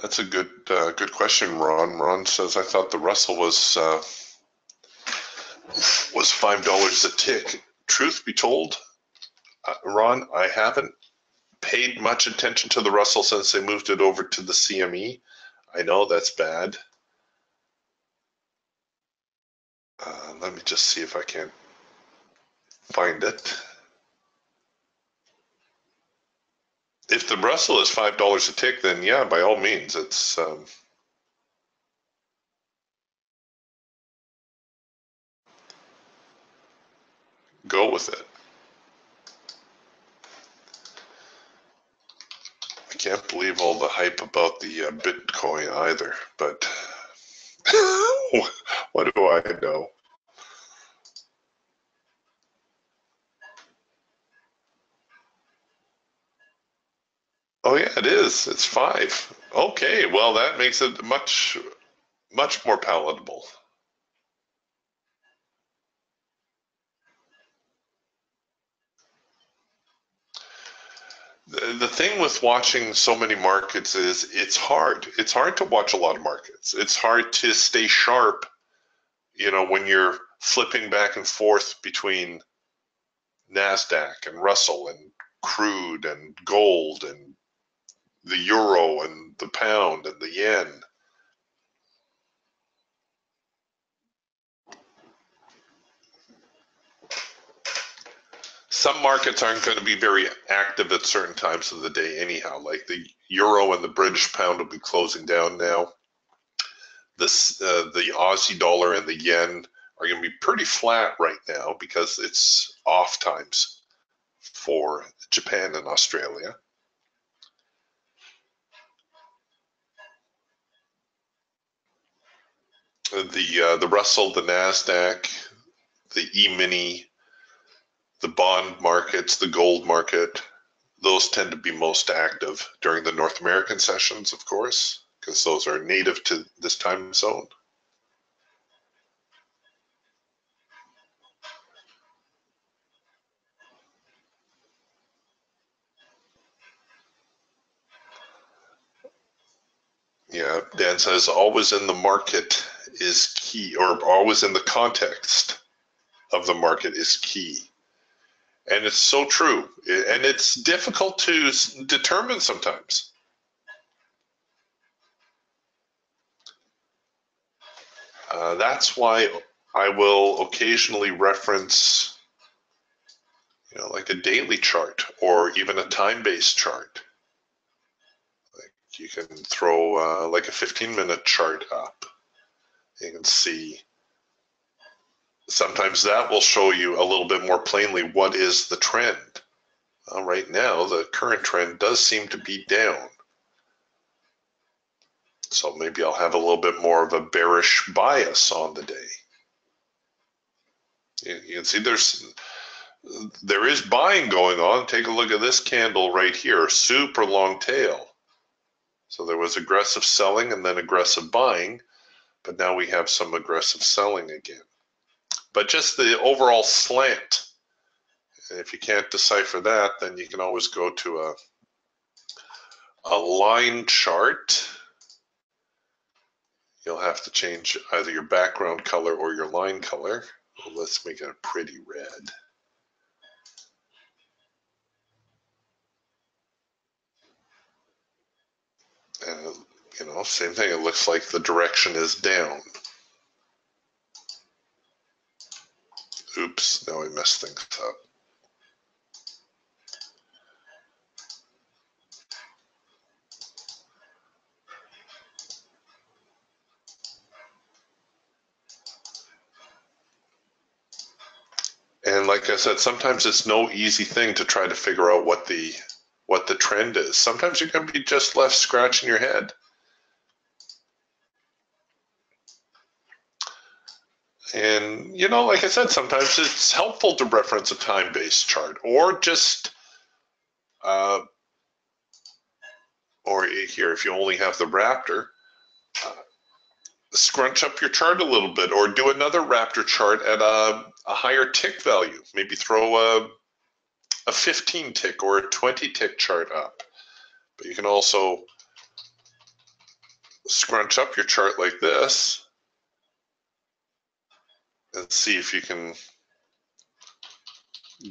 That's a good question, Ron. Ron says, I thought the Russell was $5 a tick. Truth be told, Ron, I haven't paid much attention to the Russell since they moved it over to the CME. I know that's bad. Let me just see if I can find it. If the Russell is $5 a tick, then yeah, by all means, it's go with it. I can't believe all the hype about the Bitcoin either, but what do I know? Oh yeah, it is. It's 5. Okay, well that makes it much, much more palatable. The thing with watching so many markets is it's hard. It's hard to watch a lot of markets. It's hard to stay sharp, you know, when you're flipping back and forth between NASDAQ and Russell and crude and gold and the euro and the pound and the yen. Some markets aren't going to be very active at certain times of the day anyhow, like the euro and the British pound will be closing down now. This, the Aussie dollar and the yen are going to be pretty flat right now because it's off times for Japan and Australia. The Russell, the NASDAQ, the E-mini, the bond markets, the gold market, those tend to be most active during the North American sessions, of course, because those are native to this time zone. Yeah, Dan says, always in the market is key, or always in the context of the market is key. And it's so true. And it's difficult to determine sometimes. That's why I will occasionally reference you know, like a daily chart or even a time-based chart. Like you can throw like a 15-minute chart up. You can see sometimes that will show you a little bit more plainly what is the trend. Right now, the current trend does seem to be down. So maybe I'll have a little bit more of a bearish bias on the day. You can see there is buying going on. Take a look at this candle right here, super long tail. So there was aggressive selling and then aggressive buying, but now we have some aggressive selling again. But just the overall slant. And if you can't decipher that, then you can always go to a line chart. You'll have to change either your background color or your line color. Well, let's make it a pretty red. And, you know, same thing, it looks like the direction is down. Oops, now I messed things up. And like I said, sometimes it's no easy thing to try to figure out what the trend is. Sometimes you're going to be just left scratching your head. And, you know, like I said, sometimes it's helpful to reference a time-based chart or just, or here, if you only have the Raptor, scrunch up your chart a little bit or do another Raptor chart at a higher tick value. Maybe throw a 15 tick or a 20 tick chart up. But you can also scrunch up your chart like this and see if you can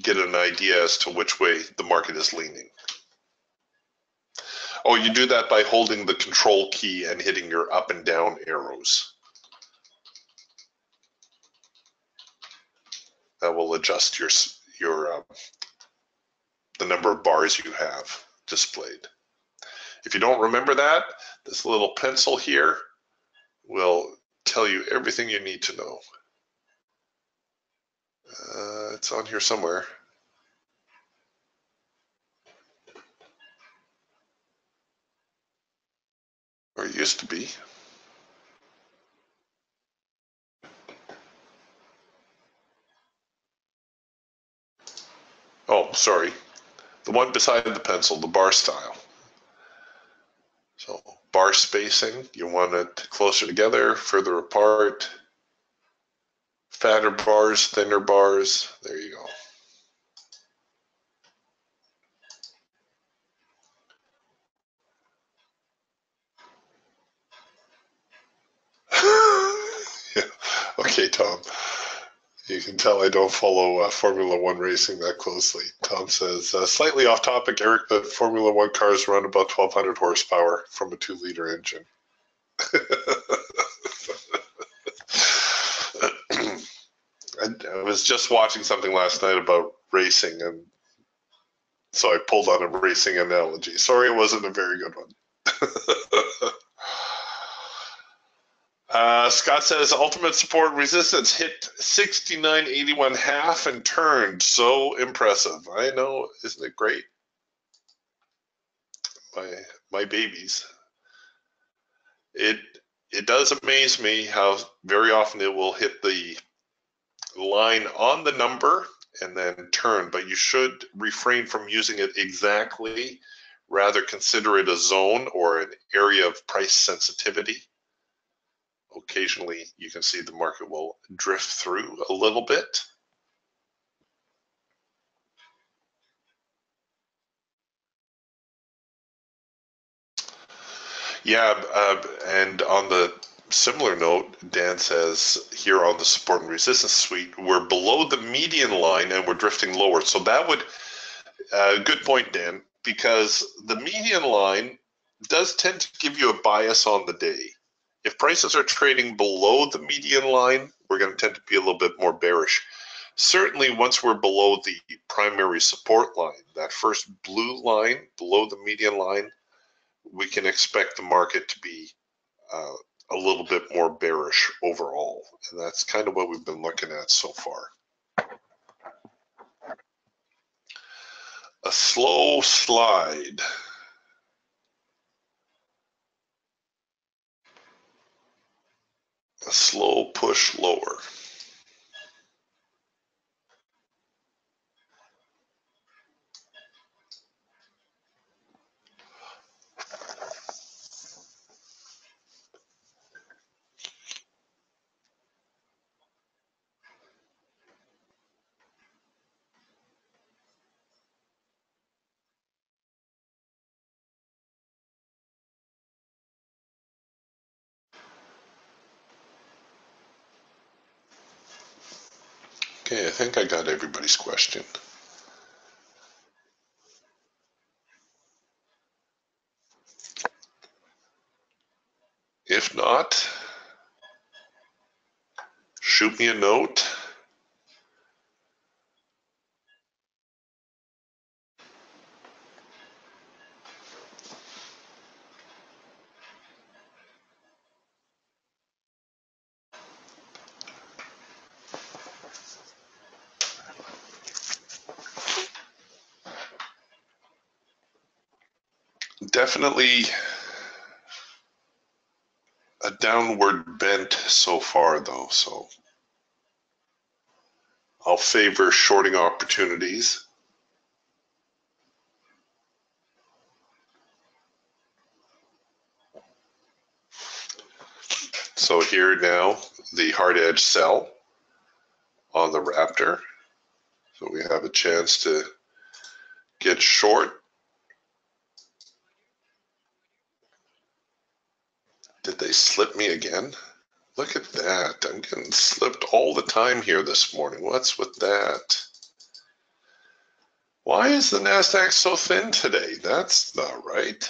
get an idea as to which way the market is leaning. Oh, you do that by holding the control key and hitting your up and down arrows. That will adjust your the number of bars you have displayed. If you don't remember that, this little pencil here will tell you everything you need to know. It's on here somewhere. Or it used to be. Oh, sorry. The one beside the pencil, the bar style. So bar spacing, you want it closer together, further apart, fatter bars, thinner bars. There you go. Okay, Tom, you can tell I don't follow Formula One racing that closely. Tom says, slightly off topic, Eric, but Formula One cars run about 1,200 horsepower from a 2-liter engine. I was just watching something last night about racing, and so I pulled on a racing analogy. Sorry, it wasn't a very good one. Scott says ultimate support resistance hit 69.81 half and turned. So impressive. I know, isn't it great? My babies. It does amaze me how very often it will hit the line on the number and then turn, but you should refrain from using it exactly. Rather consider it a zone or an area of price sensitivity. Occasionally, you can see the market will drift through a little bit. Yeah, and on the similar note, Dan says here on the support and resistance suite, we're below the median line and we're drifting lower. So that would, good point, Dan, because the median line does tend to give you a bias on the day. If prices are trading below the median line, we're going to tend to be a little bit more bearish. Certainly once we're below the primary support line, that first blue line below the median line, we can expect the market to be a little bit more bearish overall. And that's kind of what we've been looking at so far. A slow slide. A slow push lower. Okay, I think I got everybody's question. If not, shoot me a note. Definitely a downward bent so far though, so I'll favor shorting opportunities. So here now, the hard edge sell on the Raptor. So we have a chance to get short. Did they slip me again? Look at that. I'm getting slipped all the time here this morning. What's with that? Why is the NASDAQ so thin today? That's not right.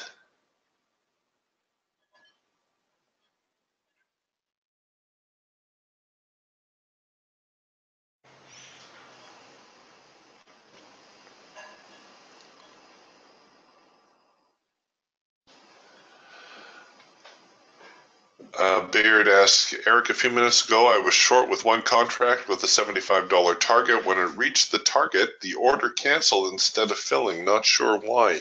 Bayard asked, Eric, a few minutes ago, I was short with one contract with a $75 target. When it reached the target, the order canceled instead of filling. Not sure why.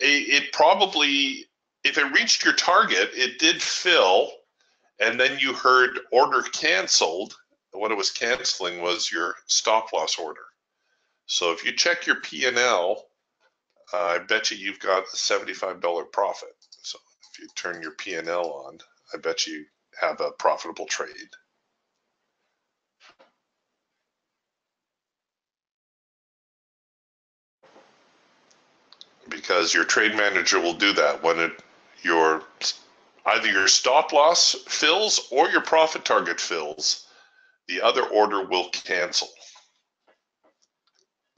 It probably, if it reached your target, it did fill, and then you heard order canceled. What it was canceling was your stop loss order. So if you check your P&L, I bet you you've got a $75 profit. So if you turn your P&L on, I bet you have a profitable trade. Because your trade manager will do that when either your stop loss fills or your profit target fills, the other order will cancel.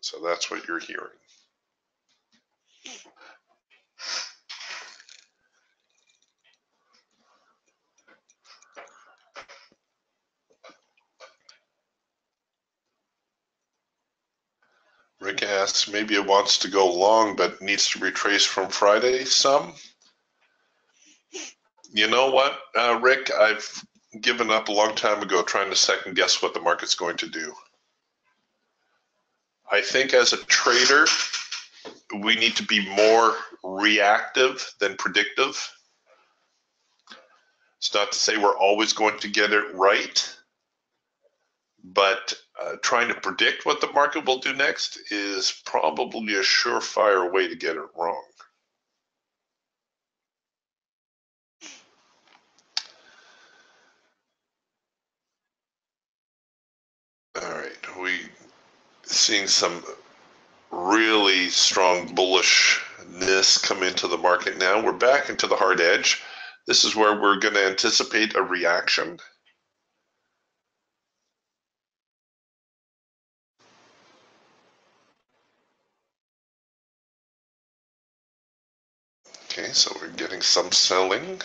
So that's what you're hearing. Rick asks, maybe it wants to go long but needs to retrace from Friday some. You know what, Rick, I've given up a long time ago trying to second guess what the market's going to do. I think as a trader, we need to be more reactive than predictive. It's not to say we're always going to get it right, but trying to predict what the market will do next is probably a surefire way to get it wrong. All right, we're seeing some really strong bullishness come into the market now. We're back into the hard edge. This is where we're going to anticipate a reaction. Okay, so we're getting some selling.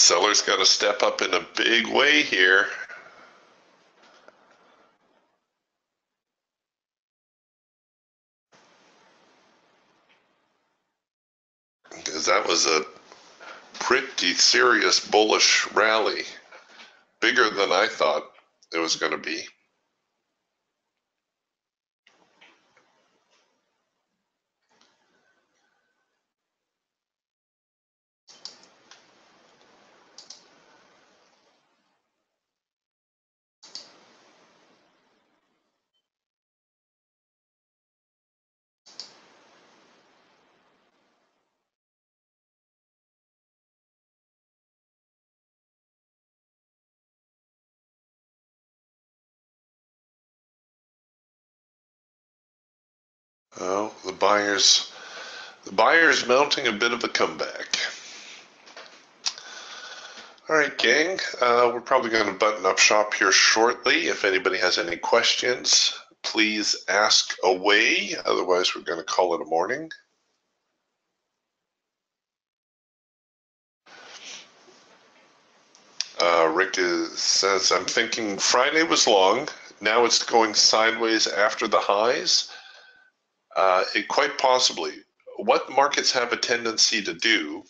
Seller's got to step up in a big way here. Because that was a pretty serious bullish rally, bigger than I thought it was going to be. Oh, the buyer's mounting a bit of a comeback. All right, gang, we're probably going to button up shop here shortly. If anybody has any questions, please ask away. Otherwise, we're going to call it a morning. Rick says, I'm thinking Friday was long. Now it's going sideways after the highs. It quite possibly. What markets have a tendency to do,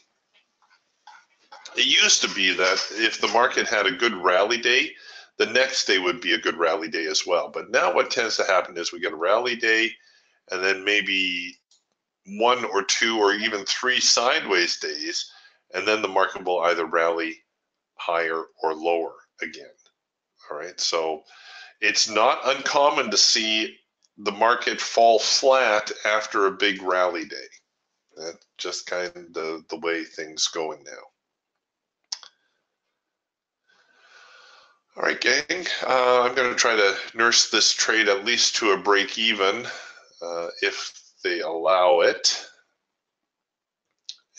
it used to be that if the market had a good rally day, the next day would be a good rally day as well. But now what tends to happen is we get a rally day and then maybe one or two or even three sideways days, and then the market will either rally higher or lower again. All right, so it's not uncommon to see the market fall flat after a big rally day. That's just kind of the way things going now. All right, gang, I'm going to try to nurse this trade at least to a break even if they allow it.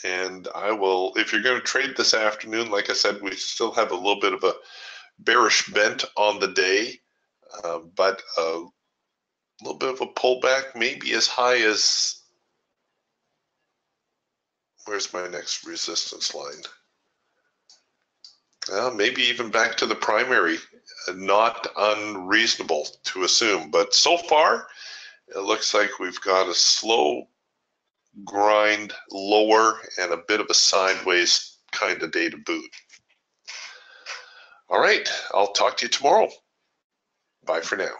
And I will, if you're going to trade this afternoon, like I said, we still have a little bit of a bearish bent on the day, but a little bit of a pullback, maybe as high as, where's my next resistance line? Well, maybe even back to the primary, not unreasonable to assume. But so far, it looks like we've got a slow grind lower and a bit of a sideways kind of day to boot. All right, I'll talk to you tomorrow. Bye for now.